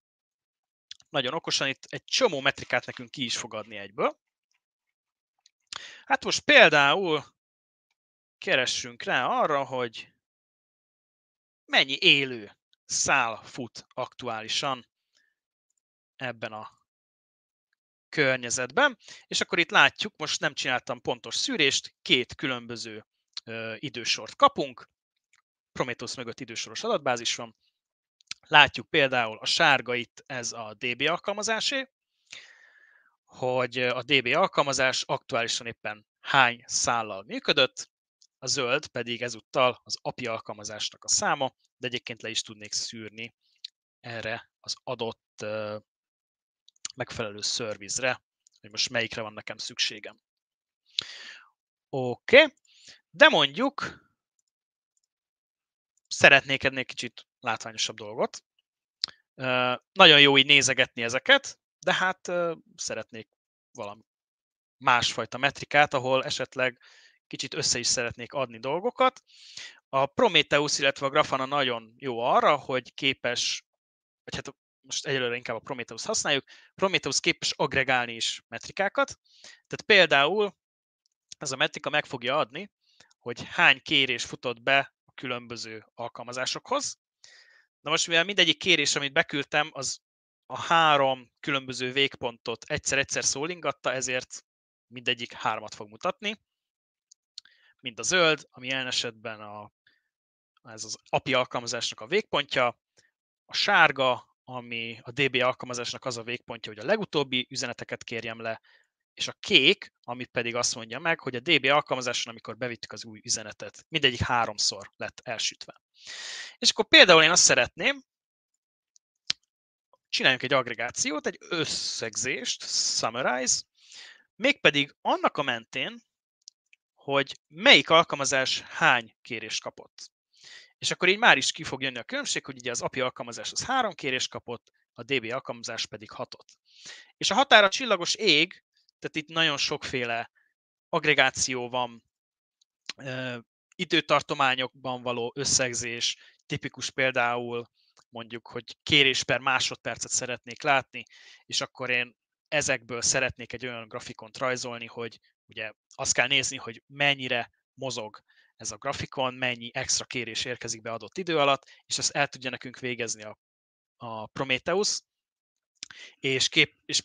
Nagyon okosan itt egy csomó metrikát nekünk ki is fog adni egyből. Hát most például keressünk rá arra, hogy mennyi élő szál fut aktuálisan ebben a környezetben, és akkor itt látjuk, most nem csináltam pontos szűrést, 2 különböző idősort kapunk, Prometheus mögött idősoros adatbázis van, látjuk például a sárga itt, ez a DB alkalmazásé, hogy a DB alkalmazás aktuálisan éppen hány szállal működött, a zöld pedig ezúttal az API alkalmazásnak a száma, de egyébként le is tudnék szűrni erre az adott megfelelő szervizre, hogy most melyikre van nekem szükségem. Oké, de mondjuk szeretnék ennél kicsit látványosabb dolgot. Nagyon jó így nézegetni ezeket, de hát szeretnék valami másfajta metrikát, ahol esetleg kicsit össze is szeretnék adni dolgokat. A Prometheus, illetve a Grafana nagyon jó arra, hogy képes, vagy hát most egyelőre inkább a Prometheus használjuk, Prometheus képes agregálni is metrikákat, tehát például ez a metrika meg fogja adni, hogy hány kérés futott be a különböző alkalmazásokhoz. Na most, mivel mindegyik kérés, amit beküldtem, az a három különböző végpontot egyszer-egyszer szólingatta, ezért mindegyik hármat fog mutatni. Mind a zöld, ami jelen esetben ez az API alkalmazásnak a végpontja, a sárga, ami a DB alkalmazásnak az a végpontja, hogy a legutóbbi üzeneteket kérjem le, és a kék, ami pedig azt mondja meg, hogy a DB alkalmazáson, amikor bevittük az új üzenetet, mindegyik háromszor lett elsütve. És akkor például én azt szeretném, csináljunk egy aggregációt, egy összegzést, summarize, mégpedig annak a mentén, hogy melyik alkalmazás hány kérést kapott. És akkor így már is ki fog jönni a különbség, hogy ugye az API alkalmazás az 3 kérést kapott, a DB alkalmazás pedig 6-ot. És a határa csillagos ég, tehát itt nagyon sokféle aggregáció van, időtartományokban való összegzés, tipikus például mondjuk, hogy kérés per másodpercet szeretnék látni, és akkor én ezekből szeretnék egy olyan grafikont rajzolni, hogy ugye azt kell nézni, hogy mennyire mozog ez a grafikon, mennyi extra kérés érkezik be adott idő alatt, és ezt el tudja nekünk végezni a Prometheus. És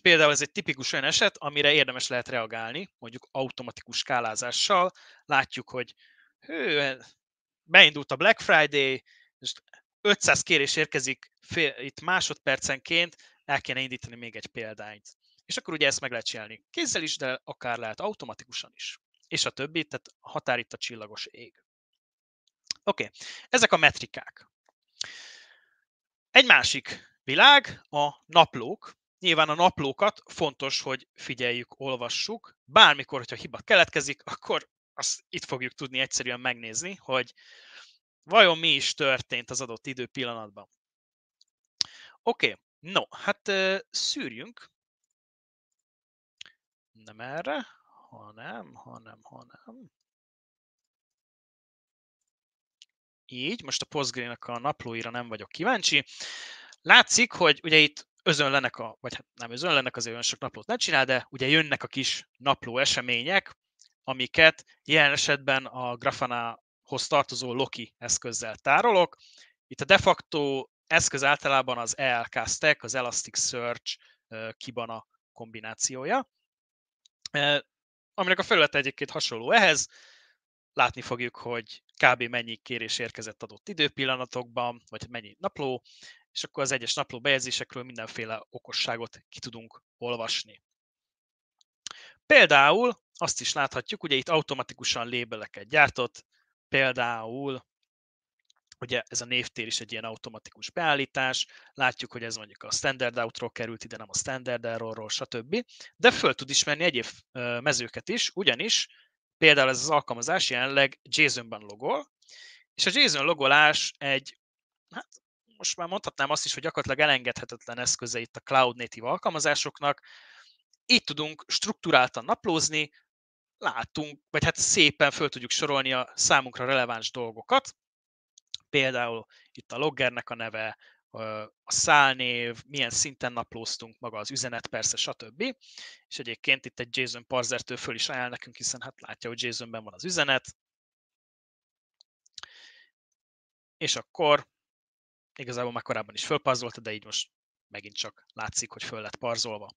például ez egy tipikus olyan eset, amire érdemes lehet reagálni, mondjuk automatikus skálázással. Látjuk, hogy beindult a Black Friday, és 500 kérés érkezik itt másodpercenként, el kéne indítani még egy példányt. És akkor ugye ezt meg lehet csinálni kézzel is, de akár lehet automatikusan is. És a többi, tehát határ itt a csillagos ég. Oké, ezek a metrikák. Egy másik világ a naplók. Nyilván a naplókat fontos, hogy figyeljük, olvassuk. Bármikor, hogyha hiba keletkezik, akkor azt itt fogjuk tudni egyszerűen megnézni, hogy vajon mi is történt az adott idő pillanatban. Oké, no, hát szűrjünk. Nem erre, hanem. Így, most a Postgre-nek a naplóira nem vagyok kíváncsi. Látszik, hogy ugye itt özönlenek, vagy hát nem özönlenek, azért olyan sok naplót ne csinál, de ugye jönnek a kis napló események, amiket jelen esetben a Grafana-hoz tartozó Loki eszközzel tárolok. Itt a de facto eszköz általában az ELK-Stack, az Elasticsearch Kibana kombinációja, aminek a felülete egyébként hasonló ehhez. Látni fogjuk, hogy kb. Mennyi kérés érkezett adott időpillanatokban, vagy mennyi napló, és akkor az egyes napló bejegyzésekről mindenféle okosságot ki tudunk olvasni. Például azt is láthatjuk, ugye itt automatikusan labeleket gyártott, például ugye ez a névtér is egy ilyen automatikus beállítás, látjuk, hogy ez mondjuk a standard outról került ide, nem a standard errorról, stb. De föl tud ismerni egyéb mezőket is, ugyanis például ez az alkalmazás jelenleg JSON-ban logol, és a JSON logolás egy, hát most már mondhatnám azt is, hogy gyakorlatilag elengedhetetlen eszköze itt a Cloud Native alkalmazásoknak. Így tudunk strukturáltan naplózni, látunk, vagy hát szépen föl tudjuk sorolni a számunkra releváns dolgokat, például itt a loggernek a neve, a szálnév, milyen szinten naplóztunk, maga az üzenet persze, stb. És egyébként itt egy JSON parsertől föl is ajánl nekünk, hiszen hát látja, hogy JSON-ben van az üzenet. És akkor igazából már korábban is fölparzolta, de így most megint csak látszik, hogy föl lett parzolva.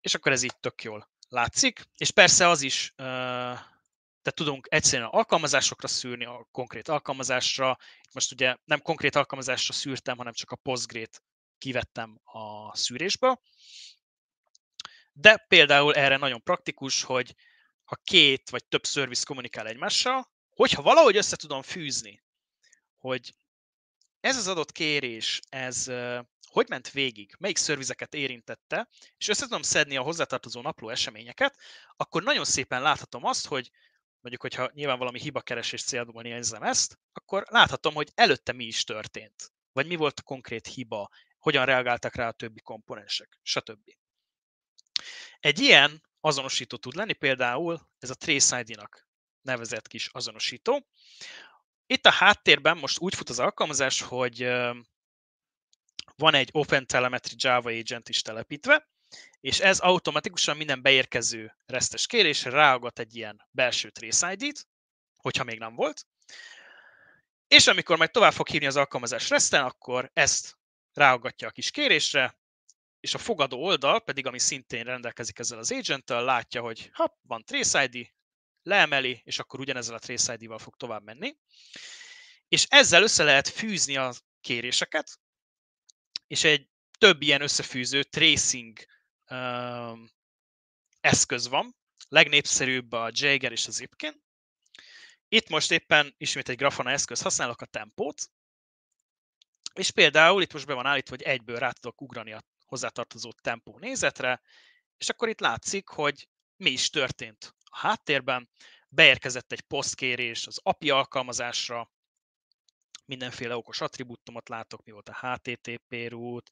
És akkor ez így tök jól látszik. És persze az is, tehát tudunk egyszerűen alkalmazásokra szűrni, a konkrét alkalmazásra. Most ugye nem konkrét alkalmazásra szűrtem, hanem csak a Postgre-t kivettem a szűrésből. De például erre nagyon praktikus, hogy ha két vagy több szerviz kommunikál egymással, hogyha valahogy össze tudom fűzni, hogy ez az adott kérés, ez hogy ment végig, melyik szervizeket érintette, és össze tudom szedni a hozzátartozó napló eseményeket, akkor nagyon szépen láthatom azt, hogy mondjuk, hogyha nyilván valami hibakeresés célból nézzem ezt, akkor láthatom, hogy előtte mi is történt, vagy mi volt a konkrét hiba, hogyan reagáltak rá a többi komponensek, stb. Egy ilyen azonosító tud lenni például ez a Trace ID-nak nevezett kis azonosító. Itt a háttérben most úgy fut az alkalmazás, hogy van egy OpenTelemetry Java Agent is telepítve, és ez automatikusan minden beérkező REST-es kérésre ráagat egy ilyen belső Trace ID-t, hogyha még nem volt, És amikor majd tovább fog hívni az alkalmazás REST-en, akkor ezt ráaggatja a kis kérésre, és a fogadó oldal pedig, ami szintén rendelkezik ezzel az agenttel, látja, hogy ha, van Trace ID, leemeli, és akkor ugyanezzel a Trace ID-val fog tovább menni. És ezzel össze lehet fűzni a kéréseket, és egy több ilyen összefűző tracing eszköz van, legnépszerűbb a Jaeger és a Zipkin. Itt most éppen ismét egy Grafana eszköz használok, a tempót, és például itt most be van állítva, hogy egyből rá tudok ugrani a hozzátartozó tempó nézetre, és akkor itt látszik, hogy mi is történt a háttérben. Beérkezett egy posztkérés az API alkalmazásra, mindenféle okos attribútumot látok, mi volt a HTTP root,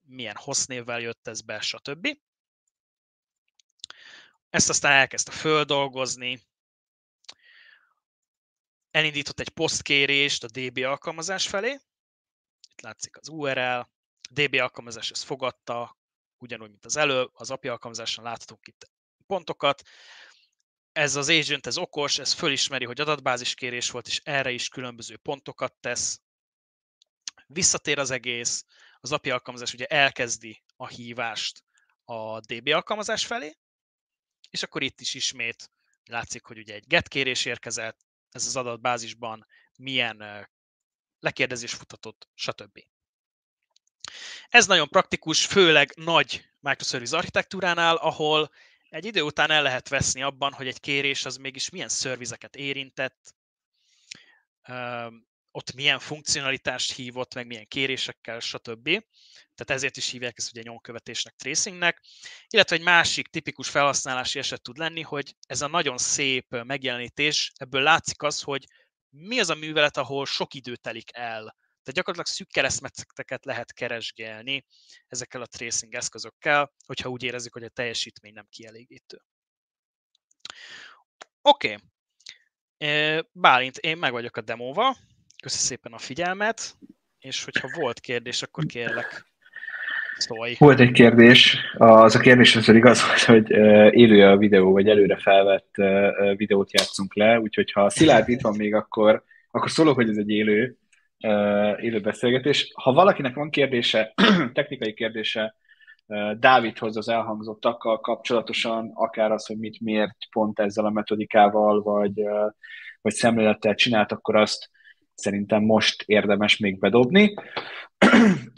milyen hostnévvel jött ez be, stb. Ezt aztán elkezdte földolgozni, elindított egy posztkérést a DB alkalmazás felé, itt látszik az URL, a DB alkalmazás ezt fogadta, ugyanúgy, mint az előbb, az API alkalmazáson láthatunk itt pontokat. Ez az agent, ez okos, ez fölismeri, hogy adatbáziskérés volt, és erre is különböző pontokat tesz. Visszatér az egész, az API alkalmazás ugye elkezdi a hívást a DB alkalmazás felé, és akkor itt is ismét látszik, hogy ugye egy GET kérés érkezett, ez az adatbázisban milyen lekérdezés futatott, stb. Ez nagyon praktikus, főleg nagy microservice architektúránál, ahol egy idő után el lehet veszni abban, hogy egy kérés az mégis milyen szervizeket érintett, ott milyen funkcionalitást hívott, meg milyen kérésekkel, stb. Tehát ezért is hívják ezt ugye nyomkövetésnek, tracingnek. Illetve egy másik tipikus felhasználási eset tud lenni, hogy ez a nagyon szép megjelenítés, ebből látszik az, hogy mi az a művelet, ahol sok idő telik el. Tehát gyakorlatilag szűk keresztmetszeteket lehet keresgélni ezekkel a tracing eszközökkel, hogyha úgy érezzük, hogy a teljesítmény nem kielégítő. Oké. Bálint, én meg vagyok a demóval. Köszi szépen a figyelmet, és hogyha volt kérdés, akkor kérlek, szólj. Volt egy kérdés, az a kérdés az igaz volt, hogy élő a videó, vagy előre felvett videót játszunk le, úgyhogy ha Szilárd itt van még, akkor szólok, hogy ez egy élő beszélgetés. Ha valakinek van kérdése, technikai kérdése Dávidhoz az elhangzottakkal kapcsolatosan, akár az, hogy mit miért pont ezzel a metodikával, vagy szemlélettel csinált, akkor azt szerintem most érdemes még bedobni.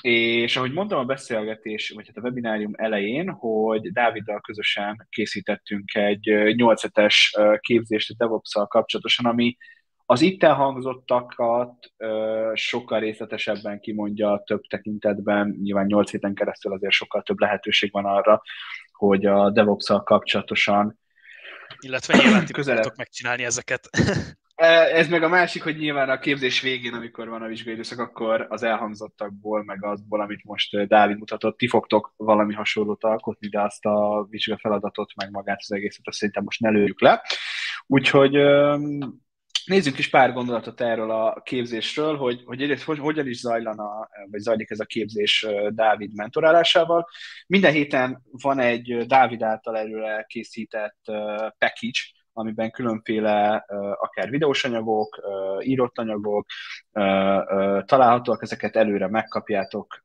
És ahogy mondtam a beszélgetés, vagy hát a webinárium elején, hogy Dáviddal közösen készítettünk egy 8 hetes képzést a DevOps-szal kapcsolatosan, ami az itt elhangzottakat sokkal részletesebben kimondja, több tekintetben, nyilván 8 héten keresztül azért sokkal több lehetőség van arra, hogy a DevOps-szal kapcsolatosan... Illetve nyilván ti tudtok megcsinálni ezeket. Ez meg a másik, hogy nyilván a képzés végén, amikor van a vizsgai időszak, akkor az elhangzottakból, meg azból, amit most Dávid mutatott, ti fogtok valami hasonlót alkotni, de azt a vizsga feladatot, meg magát az egészet, azt szerintem most ne lőjük le. Úgyhogy nézzünk is pár gondolatot erről a képzésről, hogy egyrészt hogyan is zajlik ez a képzés Dávid mentorálásával. Minden héten van egy Dávid által előre készített package, amiben különféle akár videós anyagok, írott anyagok találhatóak, ezeket előre megkapjátok,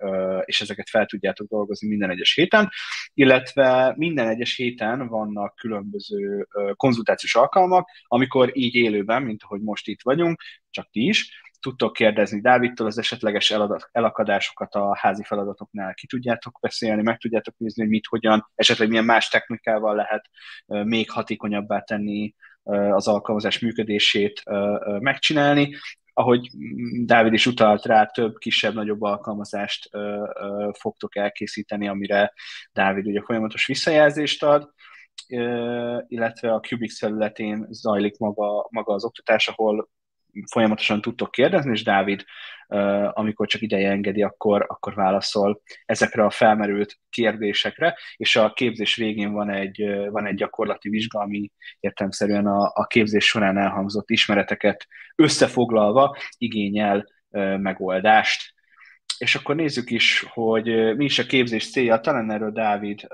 és ezeket fel tudjátok dolgozni minden egyes héten, illetve minden egyes héten vannak különböző konzultációs alkalmak, amikor így élőben, mint ahogy most itt vagyunk, csak ti is, tudtok kérdezni Dávidtól, az esetleges elakadásokat a házi feladatoknál ki tudjátok beszélni, meg tudjátok nézni, hogy mit, hogyan, esetleg milyen más technikával lehet még hatékonyabbá tenni az alkalmazás működését megcsinálni. Ahogy Dávid is utalt rá, több kisebb-nagyobb alkalmazást fogtok elkészíteni, amire Dávid ugye folyamatos visszajelzést ad, illetve a Kubix felületén zajlik maga az oktatás, ahol folyamatosan tudtok kérdezni, és Dávid, amikor csak ideje engedi, akkor válaszol ezekre a felmerült kérdésekre, és a képzés végén van egy gyakorlati vizsga, ami értelemszerűen a képzés során elhangzott ismereteket összefoglalva igényel megoldást. És akkor nézzük is, hogy mi is a képzés célja. Talán erről Dávid,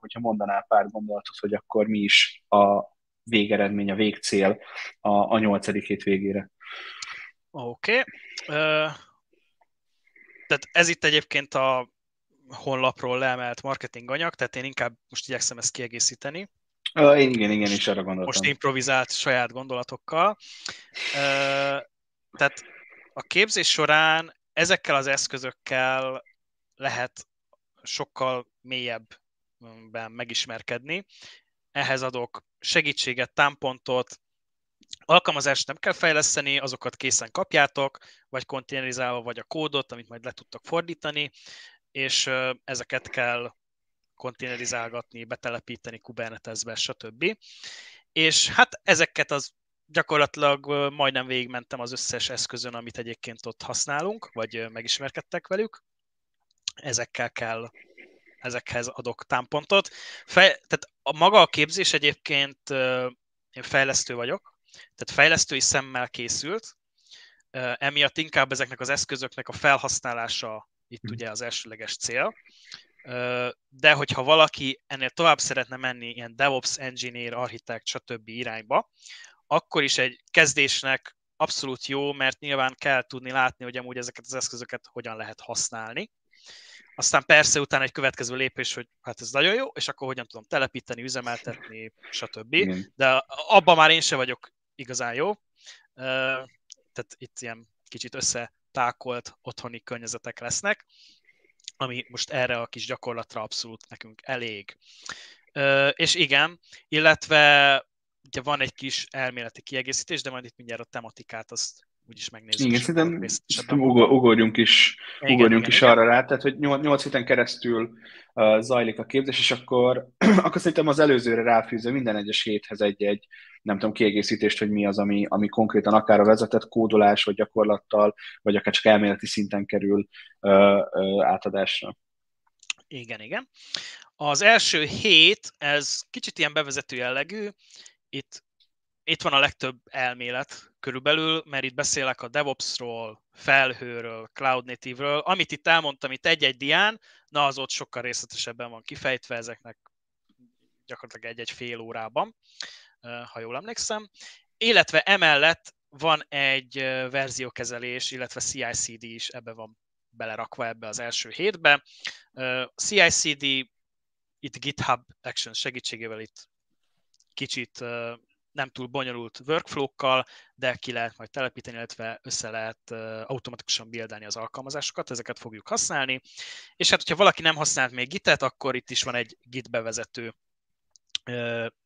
hogyha mondanál pár gondolatot, hogy akkor mi is a végeredmény, a végcél a 8. hét végére. Oké. Tehát ez itt egyébként a honlapról leemelt marketing anyag, tehát én inkább most igyekszem ezt kiegészíteni. Igen, is arra gondoltam. Most improvizált saját gondolatokkal. Tehát a képzés során ezekkel az eszközökkel lehet sokkal mélyebben megismerkedni. Ehhez adok segítséget, támpontot, alkalmazást nem kell fejleszteni, azokat készen kapjátok, vagy konténerizálva, vagy a kódot, amit majd le tudtok fordítani, és ezeket kell konténerizálgatni, betelepíteni Kubernetesbe, stb. És hát ezeket az gyakorlatilag majdnem végigmentem az összes eszközön, amit egyébként ott használunk, vagy megismerkedtek velük. Ezekhez adok támpontot. Tehát maga a képzés egyébként, én fejlesztő vagyok, tehát fejlesztői szemmel készült, emiatt inkább ezeknek az eszközöknek a felhasználása itt ugye az elsőleges cél, de hogyha valaki ennél tovább szeretne menni ilyen DevOps, Engineer, Architect, stb. Irányba, akkor is egy kezdésnek abszolút jó, mert nyilván kell tudni látni, hogy amúgy ezeket az eszközöket hogyan lehet használni. Aztán persze utána egy következő lépés, hogy hát ez nagyon jó, és akkor hogyan tudom telepíteni, üzemeltetni, stb. De abban már én sem vagyok igazán jó. Tehát itt ilyen kicsit összetákolt otthoni környezetek lesznek, ami most erre a kis gyakorlatra abszolút nekünk elég. És igen, illetve ugye van egy kis elméleti kiegészítés, de majd itt mindjárt a tematikát azt úgyis megnézzük. Igen, szerintem ugorjunk is arra rá, tehát hogy 8 héten keresztül zajlik a képzés, és akkor szerintem az előzőre ráfűző minden egyes héthez egy nem tudom, kiegészítést, hogy mi az, ami konkrétan akár a vezetett kódolás, vagy gyakorlattal, vagy akár csak elméleti szinten kerül átadásra. Igen. Az első hét, ez kicsit ilyen bevezető jellegű, itt van a legtöbb elmélet körülbelül, mert itt beszélek a DevOps-ról, felhőről, Cloud Native-ről. Amit itt elmondtam itt egy-egy dián, na az ott sokkal részletesebben van kifejtve ezeknek gyakorlatilag egy-egy fél órában, ha jól emlékszem. Illetve emellett van egy verziókezelés, illetve CI/CD is ebbe van belerakva ebbe az első hétbe. CI/CD itt GitHub Actions segítségével itt kicsit nem túl bonyolult workflow-kkal, de ki lehet majd telepíteni, illetve össze lehet automatikusan buildálni az alkalmazásokat, ezeket fogjuk használni. És hát, hogyha valaki nem használt még Gitet, akkor itt is van egy Git bevezető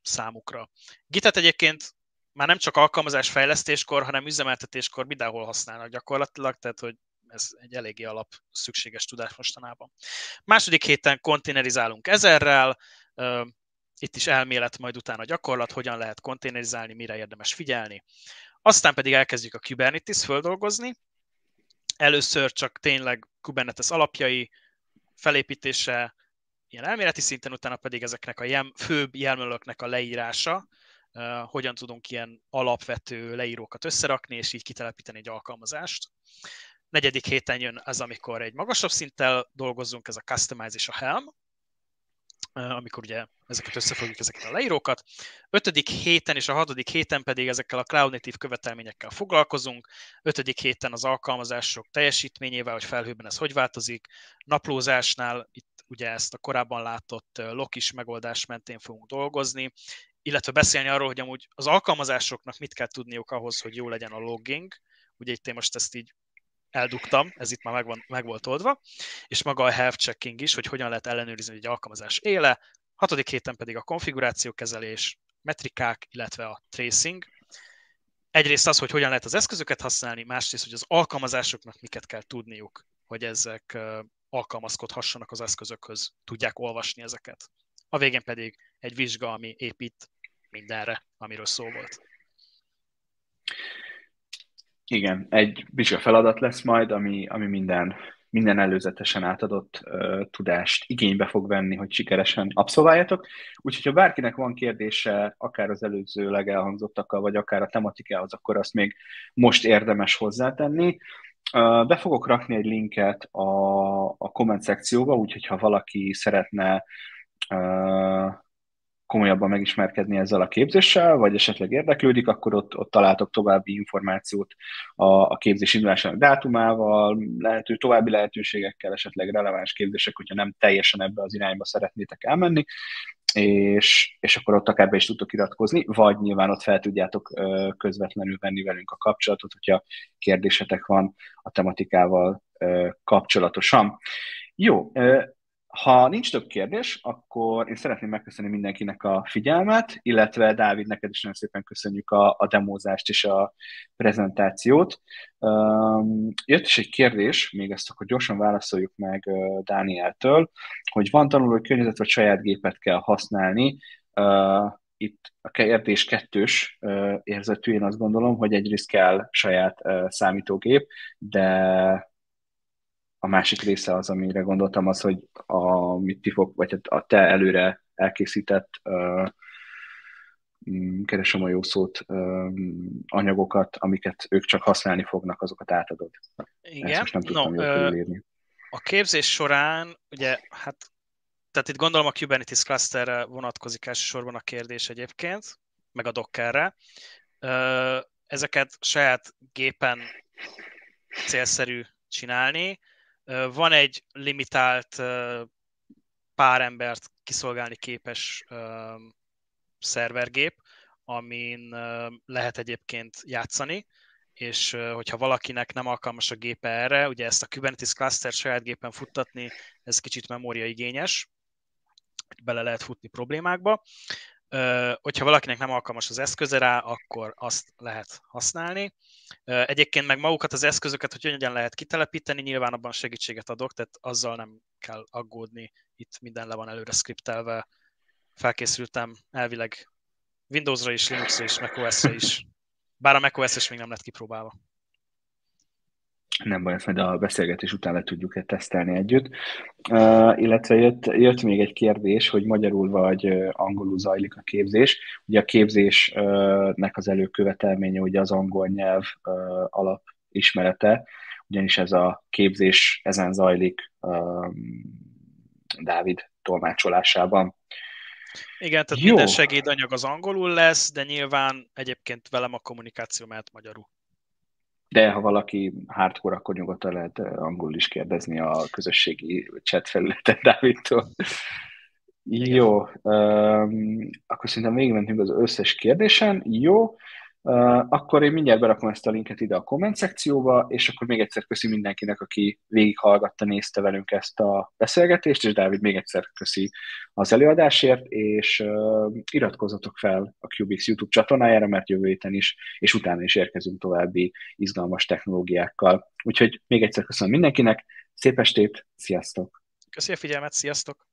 számukra. Gitet egyébként már nem csak alkalmazásfejlesztéskor, hanem üzemeltetéskor mindenhol használnak gyakorlatilag, tehát hogy ez egy eléggé alap szükséges tudás mostanában. Második héten konténerizálunk ezerrel, itt is elmélet, majd utána gyakorlat, hogyan lehet konténerizálni, mire érdemes figyelni. Aztán pedig elkezdjük a Kubernetes földolgozni. Először csak tényleg Kubernetes alapjai, felépítése ilyen elméleti szinten, utána pedig ezeknek a főbb YAML-öknek a leírása, hogyan tudunk ilyen alapvető leírókat összerakni, és így kitelepíteni egy alkalmazást. Negyedik héten jön az, amikor egy magasabb szinttel dolgozzunk, ez a Customize és a Helm, amikor ugye ezeket összefogjuk, ezeket a leírókat. Ötödik héten és a hatodik héten pedig ezekkel a Cloud Native követelményekkel foglalkozunk. Ötödik héten az alkalmazások teljesítményével, hogy felhőben ez hogy változik. Naplózásnál itt ugye ezt a korábban látott Loki-s megoldás mentén fogunk dolgozni, illetve beszélni arról, hogy amúgy az alkalmazásoknak mit kell tudniuk ahhoz, hogy jó legyen a logging. Ugye itt én most ezt így eldugtam, ez itt már meg volt oldva, és maga a health checking is, hogy hogyan lehet ellenőrizni, hogy egy alkalmazás éle. Hatodik héten pedig a konfigurációkezelés, metrikák, illetve a tracing. Egyrészt az, hogy hogyan lehet az eszközöket használni, másrészt, hogy az alkalmazásoknak miket kell tudniuk, hogy ezek alkalmazkodhassanak az eszközökhöz, tudják olvasni ezeket. A végén pedig egy vizsga, ami épít mindenre, amiről szó volt. Igen, egy vizsga feladat lesz majd, ami minden előzetesen átadott tudást igénybe fog venni, hogy sikeresen abszolváljatok. Úgyhogy, ha bárkinek van kérdése, akár az előzőleg elhangzottakkal, vagy akár a tematikához, akkor azt még most érdemes hozzátenni. Be fogok rakni egy linket a komment szekcióba, úgyhogy ha valaki szeretne komolyabban megismerkedni ezzel a képzéssel, vagy esetleg érdeklődik, akkor ott találtok további információt a képzés indulásának dátumával, további lehetőségekkel, esetleg releváns képzések, hogyha nem teljesen ebbe az irányba szeretnétek elmenni, és akkor ott akár be is tudtok iratkozni, vagy nyilván ott fel tudjátok közvetlenül venni velünk a kapcsolatot, hogyha kérdésetek van a tematikával kapcsolatosan. Jó, ha nincs több kérdés, akkor én szeretném megköszönni mindenkinek a figyelmet, illetve Dávid, neked is nagyon szépen köszönjük a demózást és a prezentációt. Jött is egy kérdés, még ezt akkor gyorsan válaszoljuk meg Dánieltől, hogy van tanulói környezet, vagy saját gépet kell használni. Itt a kérdés kettős érzetű, én azt gondolom, hogy egyrészt kell saját számítógép, de... A másik része az, amire gondoltam, az, hogy a te előre elkészített, keresem a jó szót, anyagokat, amiket ők csak használni fognak, azokat átadod. Igen. Ezt most nem tudtam jól írni. A képzés során, ugye, tehát itt gondolom a Kubernetes clusterre vonatkozik elsősorban a kérdés egyébként, meg a Dockerre. Ezeket saját gépen célszerű csinálni. Van egy limitált pár embert kiszolgálni képes szervergép, amin lehet egyébként játszani, és hogyha valakinek nem alkalmas a gépe erre, ugye ezt a Kubernetes cluster saját gépen futtatni, ez kicsit memóriaigényes, bele lehet futni problémákba. Hogyha valakinek nem alkalmas az eszköze rá, akkor azt lehet használni. Egyébként meg magukat az eszközöket, hogy hogyan lehet kitelepíteni, nyilván abban segítséget adok, tehát azzal nem kell aggódni, itt minden le van előre szkriptelve. Felkészültem elvileg Windowsra is, Linuxra is, macOS-ra is, bár a macOS-es még nem lett kipróbálva. Nem baj, ezt majd a beszélgetés után le tudjuk tesztelni együtt. Illetve jött még egy kérdés, hogy magyarul vagy angolul zajlik a képzés. Ugye a képzésnek az előkövetelménye ugye az angol nyelv alapismerete, ugyanis ez a képzés ezen zajlik Dávid tolmácsolásában. Igen, tehát jó. Minden segédanyag az angolul lesz, de nyilván egyébként velem a kommunikáció mehet magyarul. De ha valaki hardcore, akkor nyugodtan lehet angolul is kérdezni a közösségi chat felületen Dávidtól. Jó, akkor szerintem végigmentünk az összes kérdésen. Jó, akkor én mindjárt berakom ezt a linket ide a komment szekcióba, és akkor még egyszer köszi mindenkinek, aki végighallgatta, nézte velünk ezt a beszélgetést, és Dávid még egyszer köszi az előadásért, és iratkozzatok fel a Qubix YouTube csatornájára, mert jövő héten is, és utána is érkezünk további izgalmas technológiákkal. Úgyhogy még egyszer köszönöm mindenkinek, szép estét, sziasztok! Köszi a figyelmet, sziasztok!